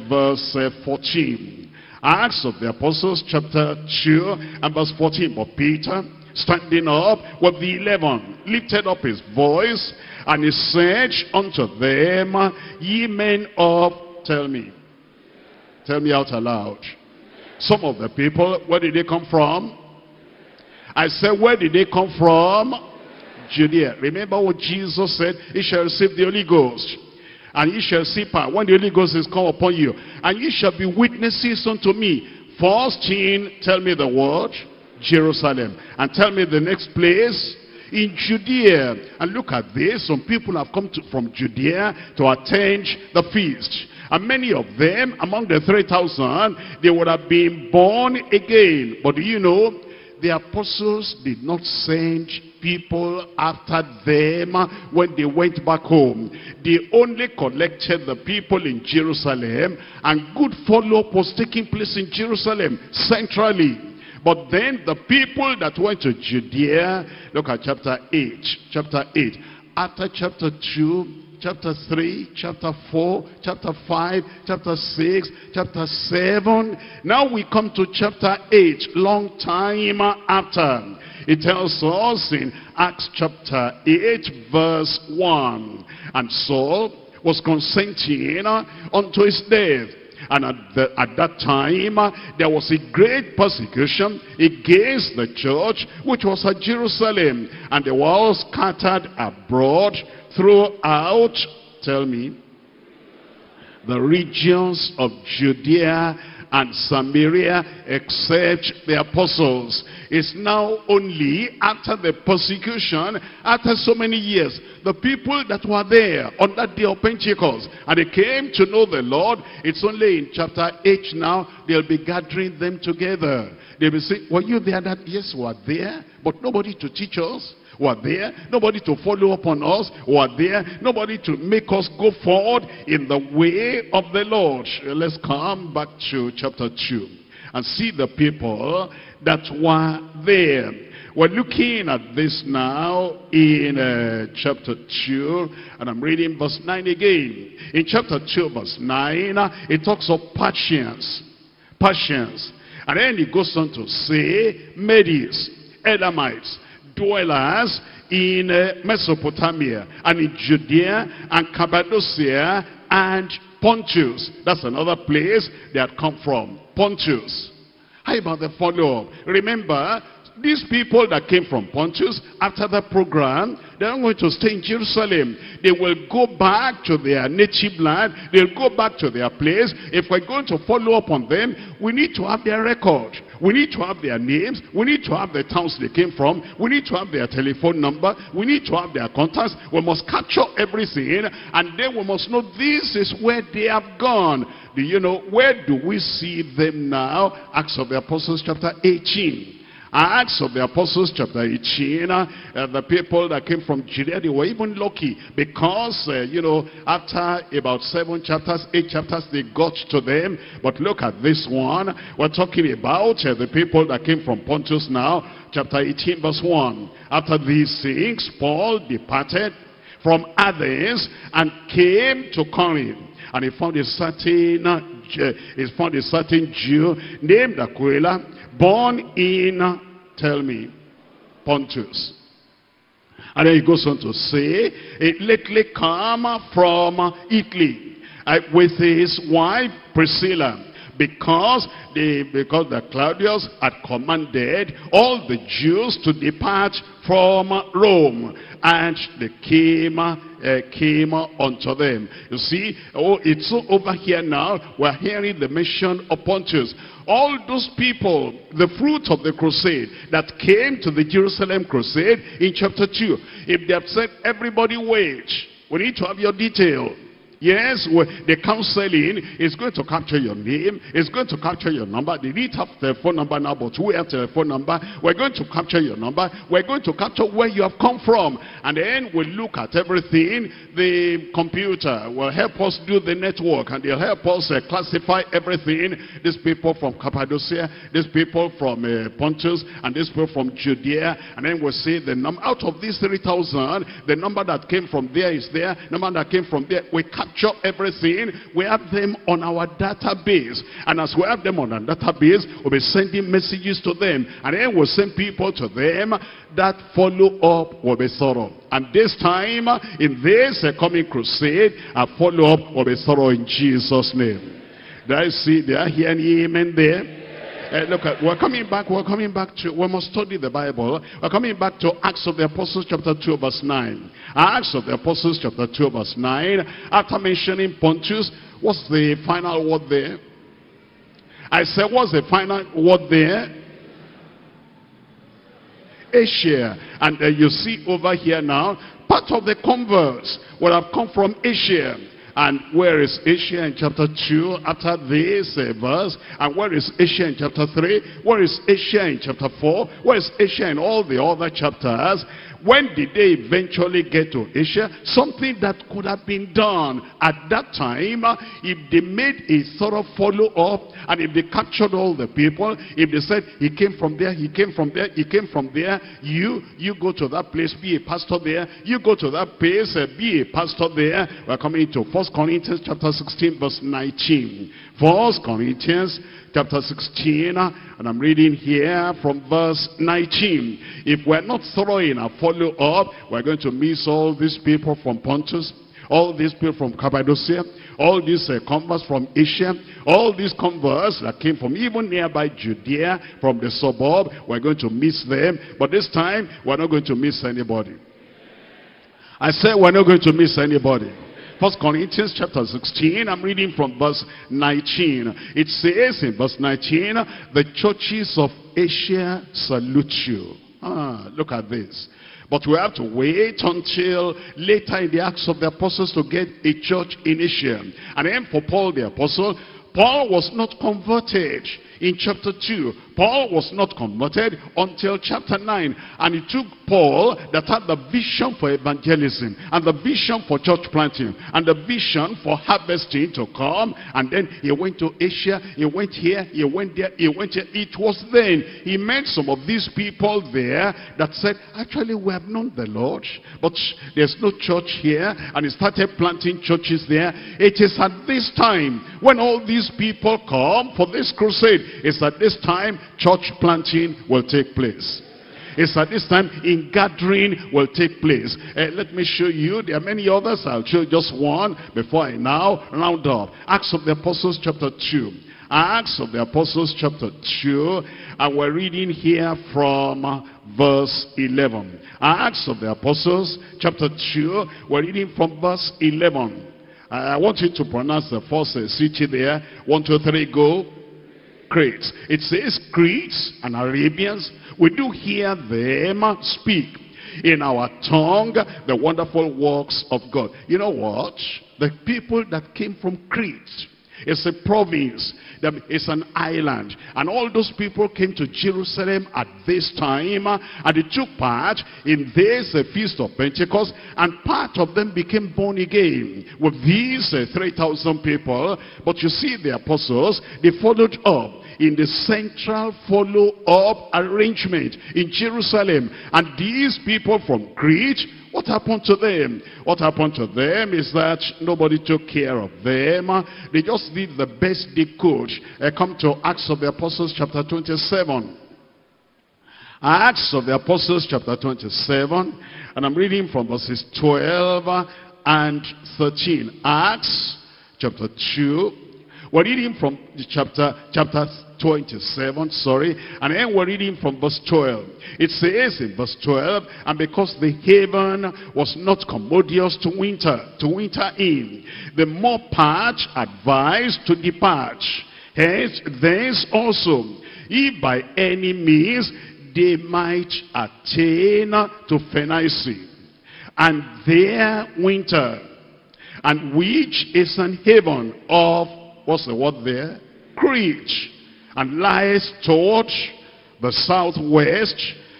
verse 14, Acts of the Apostles chapter 2 and verse 14, but Peter, standing up with the 11, lifted up his voice, and he said unto them, ye men of, tell me out aloud. Some of the people, where did they come from? I said, where did they come from? Judea. Remember what Jesus said, ye shall receive the Holy Ghost, and ye shall see power when the Holy Ghost is come upon you, and ye shall be witnesses unto me, first in, tell me the word, Jerusalem, and tell me the next place, in Judea. And look at this, some people have come from Judea to attend the feast. And many of them, among the 3,000, they would have been born again. But do you know, the apostles did not send people after them when they went back home. They only collected the people in Jerusalem, and good follow-up was taking place in Jerusalem, centrally. But then the people that went to Judea, look at chapter 8. Chapter 8. After chapter 2, chapter 3, chapter 4, chapter 5, chapter 6, chapter 7. Now we come to chapter 8, long time after. It tells us in Acts chapter 8, verse 1. And Saul was consenting unto his death. And at that time, there was a great persecution against the church, which was at Jerusalem. And they were all scattered abroad throughout, tell me, the regions of Judea and Samaria, except the apostles. It's now only after the persecution, after so many years, the people that were there on that day of Pentecost, and they came to know the Lord. It's only in chapter 8 now, they'll be gathering them together. They'll be saying, were you there? Yes, we were there, but nobody to teach us. were there, nobody to follow up on us, were there, nobody to make us go forward in the way of the Lord. Let's come back to chapter 2 and see the people that were there. We're looking at this now in chapter 2, and I'm reading verse 9 again. In chapter 2, verse 9, it talks of patience. Patience. And then it goes on to say, Medes, Edomites, dwellers in Mesopotamia, and in Judea, and Cappadocia, and Pontus. That's another place they had come from. Pontus. How about the follow-up? Remember, these people that came from Pontus, after the program, they're not going to stay in Jerusalem. They will go back to their native land. They'll go back to their place. If we're going to follow up on them, we need to have their record. We need to have their names. We need to have the towns they came from. We need to have their telephone number. We need to have their contacts. We must capture everything, and then we must know this is where they have gone. Do you know, where do we see them now? Acts of the Apostles chapter 18. Acts of the Apostles chapter 18, the people that came from Judea, they were even lucky because, you know, after about 8 chapters, they got to them. But look at this one. We're talking about the people that came from Pontus now, chapter 18, verse 1. After these things, Paul departed from Athens and came to Corinth. And he found a certain Jew named Aquila, born in, tell me, Pontus. And then he goes on to say, it lately come from Italy with his wife Priscilla, because the Claudius had commanded all the Jews to depart from Rome, and they came unto them. You see, oh, it's so over here now. We're hearing the mention of Pontus. All those people, the fruit of the crusade that came to the Jerusalem crusade in chapter 2, if they have said, everybody wait, we need to have your detail. Yes, the counseling is going to capture your name. It's going to capture your number. They need to have their phone number now, but we have their phone number. We're going to capture your number. We're going to capture where you have come from. And then we'll look at everything. The computer will help us do the network, and they'll help us classify everything. These people from Cappadocia, these people from Pontus, and these people from Judea. And then we'll see the number. Out of these 3,000, the number that came from there is there. The number that came from there, we capture everything. We have them on our database, and as we have them on our database, we'll be sending messages to them, and then we'll send people to them. That follow up will be thorough, and this time in this coming crusade, a follow up will be thorough in Jesus' name. Do I see they are hearing amen there? Look, we must study the Bible. We're coming back to Acts of the Apostles chapter 2 verse 9. Acts of the Apostles chapter 2 verse 9. After mentioning Pontus, what's the final word there? I said, what's the final word there? Asia. And you see over here now, part of the converts would have come from Asia. And where is Asia in chapter 2 after this verse? And where is Asia in chapter 3? Where is Asia in chapter 4? Where is Asia in all the other chapters? When did they eventually get to Asia? Something that could have been done at that time if they made a thorough follow-up, and if they captured all the people, if they said, he came from there, he came from there, he came from there, you go to that place, be a pastor there, you go to that place, be a pastor there. We're coming to 1 Corinthians chapter 16 verse 19. 1 Corinthians chapter 16, and I'm reading here from verse 19. If we're not thorough in our follow-up, we're going to miss all these people from Pontus, all these people from Cappadocia, all these converts from Asia, all these converts that came from even nearby Judea, from the suburb. We're going to miss them, but this time we're not going to miss anybody. I said we're not going to miss anybody. 1 Corinthians chapter 16, I'm reading from verse 19. It says in verse 19, the churches of Asia salute you. Ah, look at this. But we have to wait until later in the Acts of the Apostles to get a church in Asia. And then for Paul the Apostle, Paul was not converted. in chapter 2. Paul was not converted until chapter 9. And it took Paul, that had the vision for evangelism, and the vision for church planting, and the vision for harvesting to come. And then he went to Asia, he went here, he went there, he went here. It was then he met some of these people there that said, actually we have known the Lord, but there's no church here. And he started planting churches there. It is at this time when all these people come for this crusade, it's at this time church planting will take place. It's at this time ingathering will take place. Let me show you. There are many others. I'll show just one before I now round up. Acts of the Apostles chapter 2. Acts of the Apostles chapter 2. And we're reading here from verse 11. Acts of the Apostles chapter 2. We're reading from verse 11. I want you to pronounce the first city there. 1, 2, 3, go. Crete. It says Cretes and Arabians. We do hear them speak in our tongue the wonderful works of God. You know what? The people that came from Crete, it's a province, it's an island, and all those people came to Jerusalem at this time, and they took part in this feast of Pentecost, and part of them became born again with these 3,000 people. But you see, the apostles, they followed up in the central follow-up arrangement in Jerusalem. And these people from Crete, what happened to them? What happened to them is that nobody took care of them. They just did the best they could. Come to Acts of the Apostles chapter 27. Acts of the Apostles chapter 27. And I'm reading from verses 12 and 13. Acts chapter 2. We're reading from chapter 27, sorry, and then we're reading from verse 12. It says in verse 12, and because the haven was not commodious to winter in, the more part advised to depart. Hence, thence also, if by any means they might attain to Phoenice, and there winter, and which is an haven of, what's the word there? Crete. And lies toward the southwest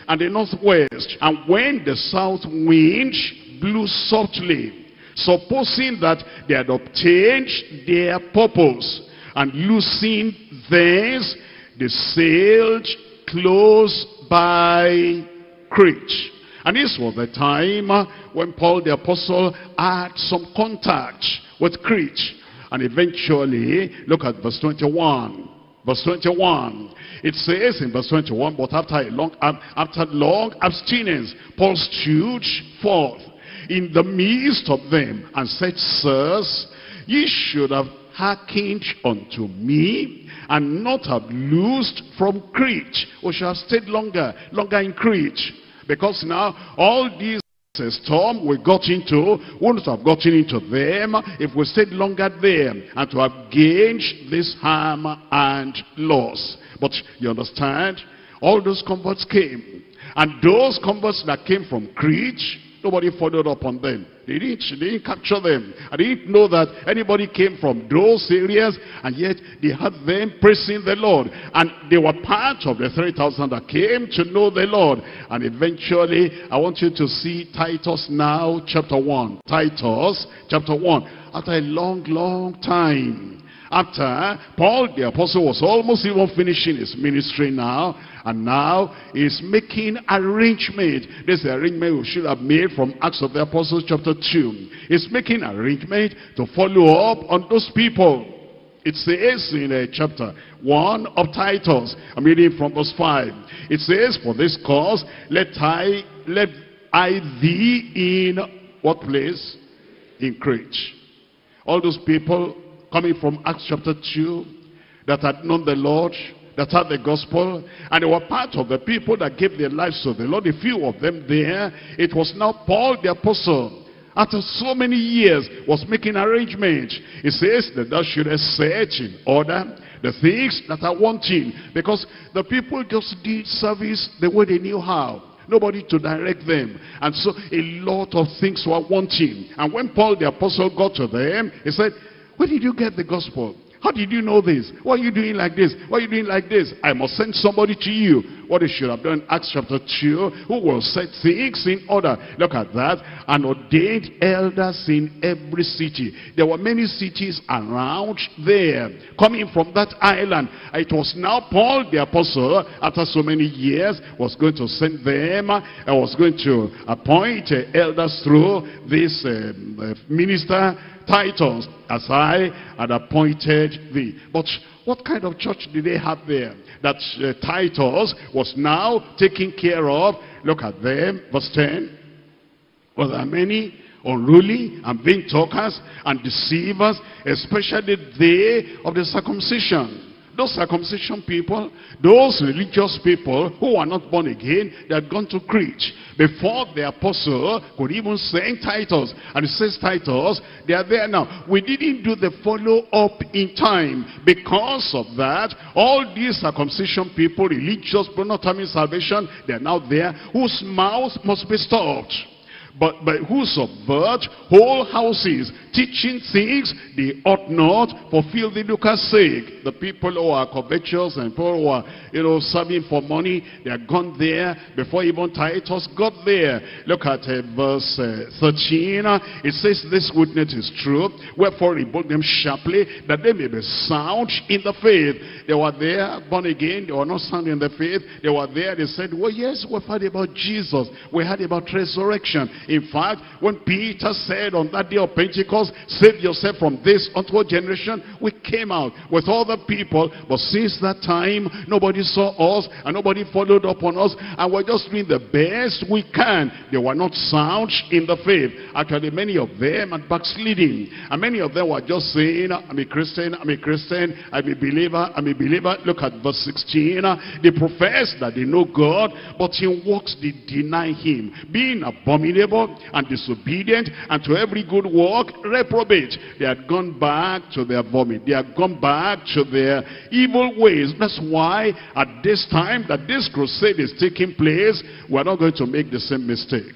and the northwest. And when the south wind blew softly, supposing that they had obtained their purpose, and loosing thence, they sailed close by Crete. And this was the time when Paul the Apostle had some contact with Crete. And eventually, look at verse 21. Verse 21. It says in verse 21, but after long abstinence, Paul stood forth in the midst of them and said, sirs, ye should have hearkened unto me, and not have loosed from Crete, or should have stayed longer in Crete. Because now all these a storm we got into wouldn't have gotten into them if we stayed longer there, and to have gained this harm and loss. But you understand, all those converts came, and those converts that came from Crete, nobody followed up on them. They didn't capture them. I didn't know that anybody came from those areas, and yet they had them praising the Lord. And they were part of the 3,000 that came to know the Lord. And eventually, I want you to see Titus now, chapter 1. Titus, chapter 1. After a long, long time, after Paul the Apostle was almost even finishing his ministry now, and now he's making arrangement. This is the arrangement we should have made from Acts of the Apostles chapter 2. He's making arrangement to follow up on those people. It says in chapter 1 of Titus, I'm reading from verse 5. It says, for this cause let I thee in what place? In Crete. All those people coming from Acts chapter 2 that had known the Lord, that had the gospel, and they were part of the people that gave their lives to the Lord. A few of them there. It was now Paul the Apostle, after so many years, was making arrangements. It says that thou shouldest set in order the things that are wanting, because the people just did service the way they knew how. Nobody to direct them. And so a lot of things were wanting. And when Paul the Apostle got to them, he said, where did you get the gospel? How did you know this? Why are you doing like this? Why are you doing like this? I must send somebody to you. What they should have done, Acts chapter 2, who will set things in order. Look at that. And ordained elders in every city. There were many cities around there, coming from that island. It was now Paul the apostle, after so many years, was going to send them, and was going to appoint elders through this minister Titus, as I had appointed thee. But what kind of church did they have there? That Titus was now taking care of. Look at them, verse 10. Were there many unruly and vain talkers and deceivers, especially they of the circumcision? Those circumcision people, those religious people who are not born again, they had gone to Crete before the apostle could even send Titus. And it says, Titus, they are there now. We didn't do the follow-up in time. Because of that, all these circumcision people, religious people not having salvation, they are now there, whose mouths must be stopped. But who subvert whole houses, teaching things they ought not, fulfill the lucre's sake. The people who are covetous and people who are, serving for money, they are gone there before even Titus got there. Look at verse 13. It says, this witness is true. Wherefore rebuke them sharply, that they may be sound in the faith. They were there, born again. They were not sound in the faith. They were there. They said, well, yes, we've heard about Jesus. We heard about resurrection. In fact, when Peter said on that day of Pentecost, save yourself from this unto generation, we came out with all the people. But since that time, nobody saw us and nobody followed up on us. And we're just doing the best we can. They were not sound in the faith. Actually, many of them had backsliding. And many of them were just saying, I'm a Christian, I'm a Christian, I'm a believer, I'm a believer. Look at verse 16. They profess that they know God, but in works they deny him, being abominable and disobedient, and to every good work reprobate. They had gone back to their vomit. They had gone back to their evil ways. That's why at this time that this crusade is taking place, we're not going to make the same mistake.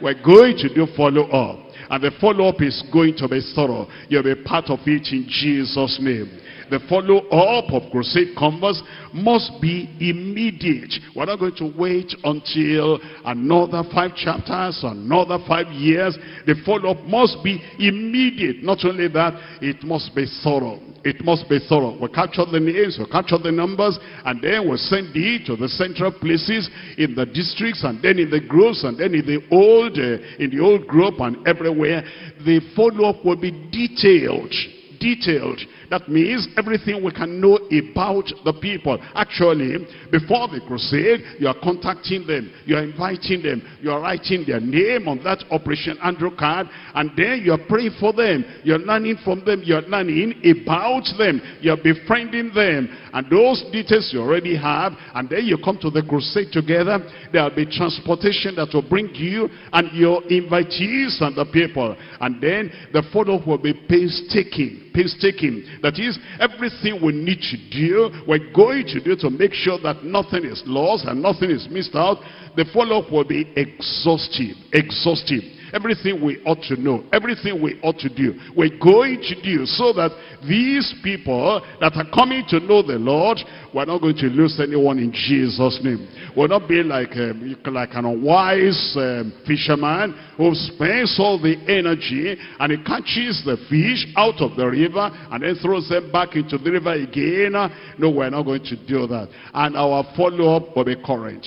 We're going to do follow-up, and the follow-up is going to be thorough. You'll be part of it in Jesus' name. The follow-up of crusade converts must be immediate. We're not going to wait until another 5 chapters, another 5 years. The follow-up must be immediate. Not only that, it must be thorough. It must be thorough. We'll capture the names, we'll capture the numbers, and then we'll send it to the central places in the districts, and then in the groups, and then in the old group, and everywhere. The follow-up will be detailed. Detailed. That means everything we can know about the people. Actually, before the crusade, you are contacting them, you are inviting them, you are writing their name on that Operation Androcard, and then you are praying for them, you are learning from them, you are learning about them, you are befriending them, and those details you already have, and then you come to the crusade together. There will be transportation that will bring you and your invitees and the people, and then the follow-up will be painstaking. Painstaking. That is, everything we need to do, we're going to do to make sure that nothing is lost and nothing is missed out. The follow-up will be exhaustive. Exhaustive. Everything we ought to know, everything we ought to do, we're going to do, so that these people that are coming to know the Lord, we're not going to lose anyone in Jesus' name. We'll not be like an unwise fisherman who spends all the energy and he catches the fish out of the river and then throws them back into the river again. No, we're not going to do that. And our follow-up will be current.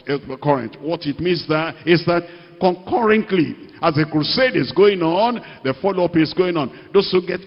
What it means that is that concurrently, as the crusade is going on, the follow-up is going on. Those who get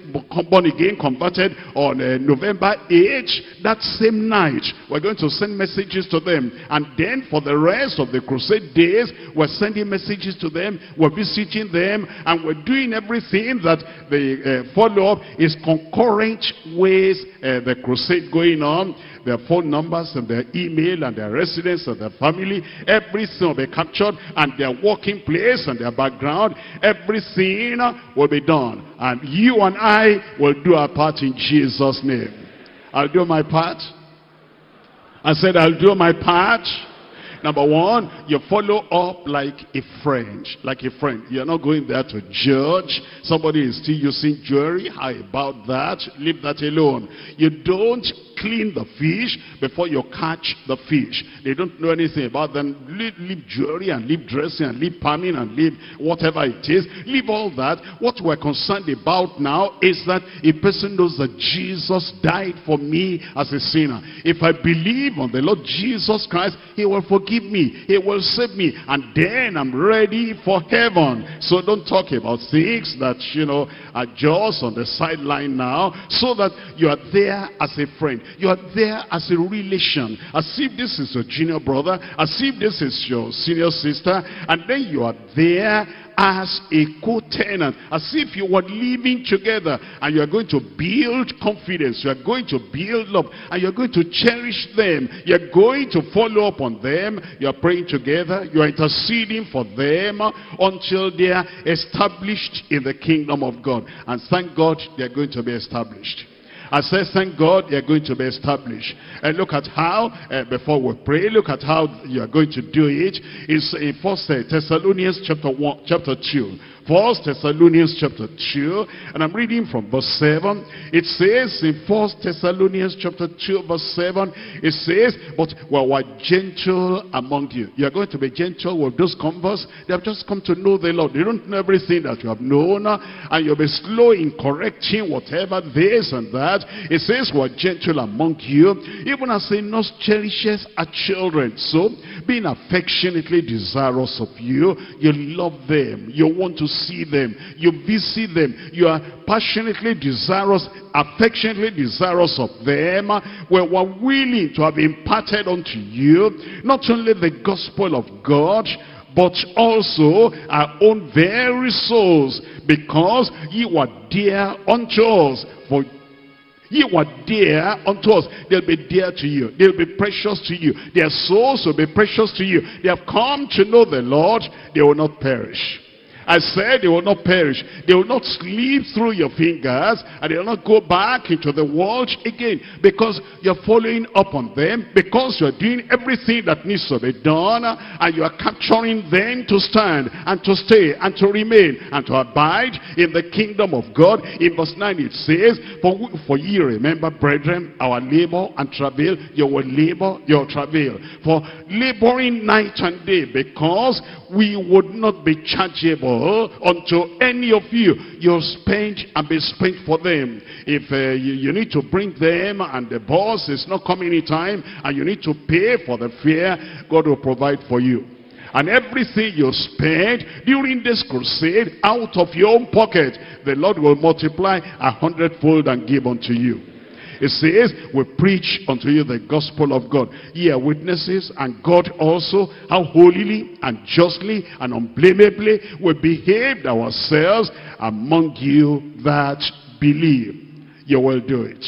born again, converted on November 8th, that same night, we're going to send messages to them. And then for the rest of the crusade days, we're sending messages to them, we're visiting them, and we're doing everything that the follow-up is concurrent with the crusade going on. Their phone numbers and their email and their residence and their family, everything will be captured, and their working place and their background, everything will be done. And you and I will do our part in Jesus' name. I'll do my part. I said, I'll do my part. Number one, you follow up like a friend. You're not going there to judge. Somebody is still using jewelry. How about that? Leave that alone. You don't clean the fish before you catch the fish. They don't know anything about them. Leave jewelry and leave dressing and leave palming and leave whatever it is. Leave all that. What we're concerned about now is that a person knows that Jesus died for me as a sinner. If I believe on the Lord Jesus Christ, he will forgive me. He will save me. And then I'm ready for heaven. So don't talk about things that, you know, are just on the sideline now, so that you are there as a friend. You are there as a relation, as if this is your junior brother, as if this is your senior sister, and then you are there as a co-tenant, as if you were living together, and you are going to build confidence, you are going to build love, and you are going to cherish them, you are going to follow up on them, you are praying together, you are interceding for them until they are established in the kingdom of God. And thank God they are going to be established. I said, thank God you're going to be established. And look at how, before we pray, look at how you're going to do it. It's in 1 Thessalonians chapter 2. 1 Thessalonians chapter 2, and I'm reading from verse 7. It says in 1 Thessalonians chapter 2 verse 7, it says, but we're gentle among you. You're going to be gentle with those converts. They have just come to know the Lord. They don't know everything that you have known, and you'll be slow in correcting whatever this and that. It says we're gentle among you, even as a nurse cherishes our children. So, being affectionately desirous of you, you love them, you want to see them, you visit them, you are passionately desirous, affectionately desirous of them. We were willing to have imparted unto you not only the gospel of God, but also our own very souls, because ye were dear unto us. For ye were dear unto us. They'll be dear to you. They'll be precious to you. Their souls will be precious to you. They have come to know the Lord. They will not perish. I said they will not perish. They will not slip through your fingers, and they will not go back into the world again, because you're following up on them, because you're doing everything that needs to be done, and you are capturing them to stand and to stay and to remain and to abide in the kingdom of God. In verse 9 it says, for ye remember, brethren, our labor and travail. You will labor, you will travail, for laboring night and day, because we would not be chargeable unto any of you. You'll spend and be spent for them. If you need to bring them, and the boss is not coming in time, and you need to pay for the fare, God will provide for you. And everything you spend during this crusade out of your own pocket, the Lord will multiply 100-fold and give unto you. It says, we preach unto you the gospel of God. Ye are witnesses, and God also, how holily and justly and unblameably we behaved ourselves among you that believe. You will do it.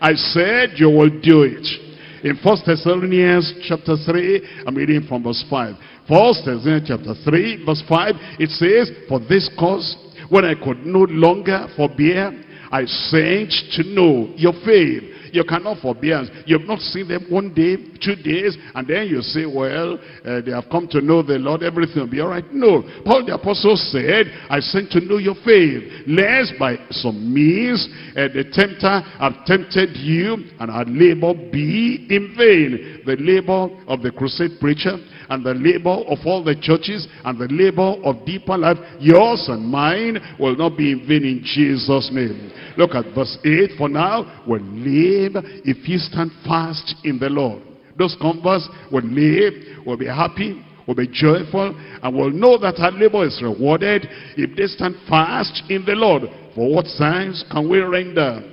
I said you will do it. In 1 Thessalonians chapter 3, I'm reading from verse 5. 1 Thessalonians chapter 3, verse 5, it says, for this cause, when I could no longer forbear, I sent to know your faith. You cannot forbear. You have not seen them one day, 2 days, and then you say, well, they have come to know the Lord, everything will be all right. No. Paul the Apostle said, I sent to know your faith, lest by some means the tempter have tempted you, and our labor be in vain. The labor of the crusade preacher, and the labor of all the churches, and the labor of Deeper Life, yours and mine, will not be in vain in Jesus' name. Look at verse 8. For now, we'll live if you stand fast in the Lord. Those converts will live, will be happy, will be joyful, and will know that our labor is rewarded if they stand fast in the Lord. For what signs can we render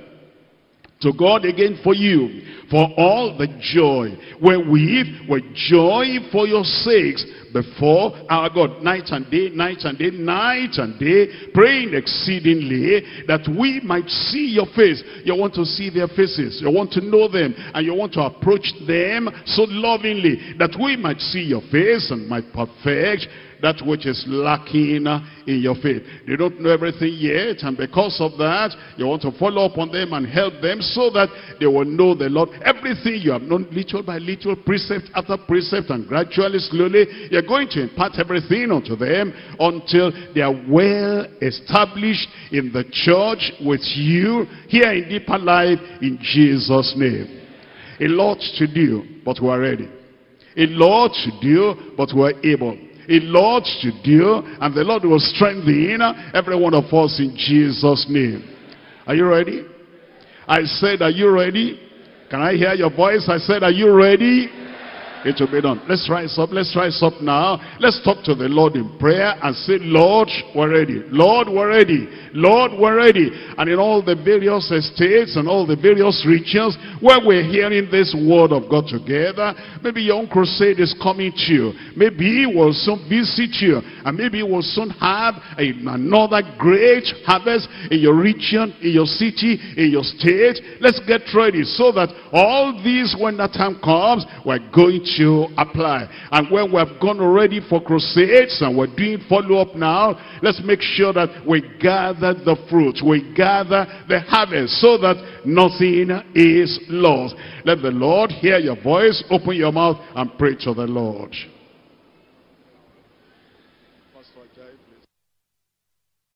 to God again for you, for all the joy wherewith we joy for your sakes before our God, night and day, night and day, night and day, praying exceedingly that we might see your face. You want to see their faces, you want to know them, and you want to approach them so lovingly that we might see your face and might perfect that which is lacking in your faith. They don't know everything yet, and because of that, you want to follow up on them and help them so that they will know the Lord. Everything you have known little by little, precept after precept, and gradually, slowly, you're going to impart everything unto them until they are well established in the church with you here in Deeper Life, in Jesus' name. A lot to do, but we are ready. A lot to do, but we are able. A lot to do, and the Lord will strengthen every one of us in Jesus' name. Are you ready? I said, are you ready? Can I hear your voice? I said, are you ready? It will be done. Let's rise up. Let's rise up now. Let's talk to the Lord in prayer and say, Lord, we're ready. Lord, we're ready. Lord, we're ready. And in all the various estates and all the various regions where we're hearing this word of God together, maybe your own crusade is coming to you. Maybe it will soon visit you. And maybe it will soon have another great harvest in your region, in your city, in your state. Let's get ready so that all these, when that time comes, we're going to apply. And when we have gone already for crusades and we're doing follow-up now, let's make sure that we gather the fruit, we gather the harvest so that nothing is lost. Let the Lord hear your voice. Open your mouth and pray to the Lord.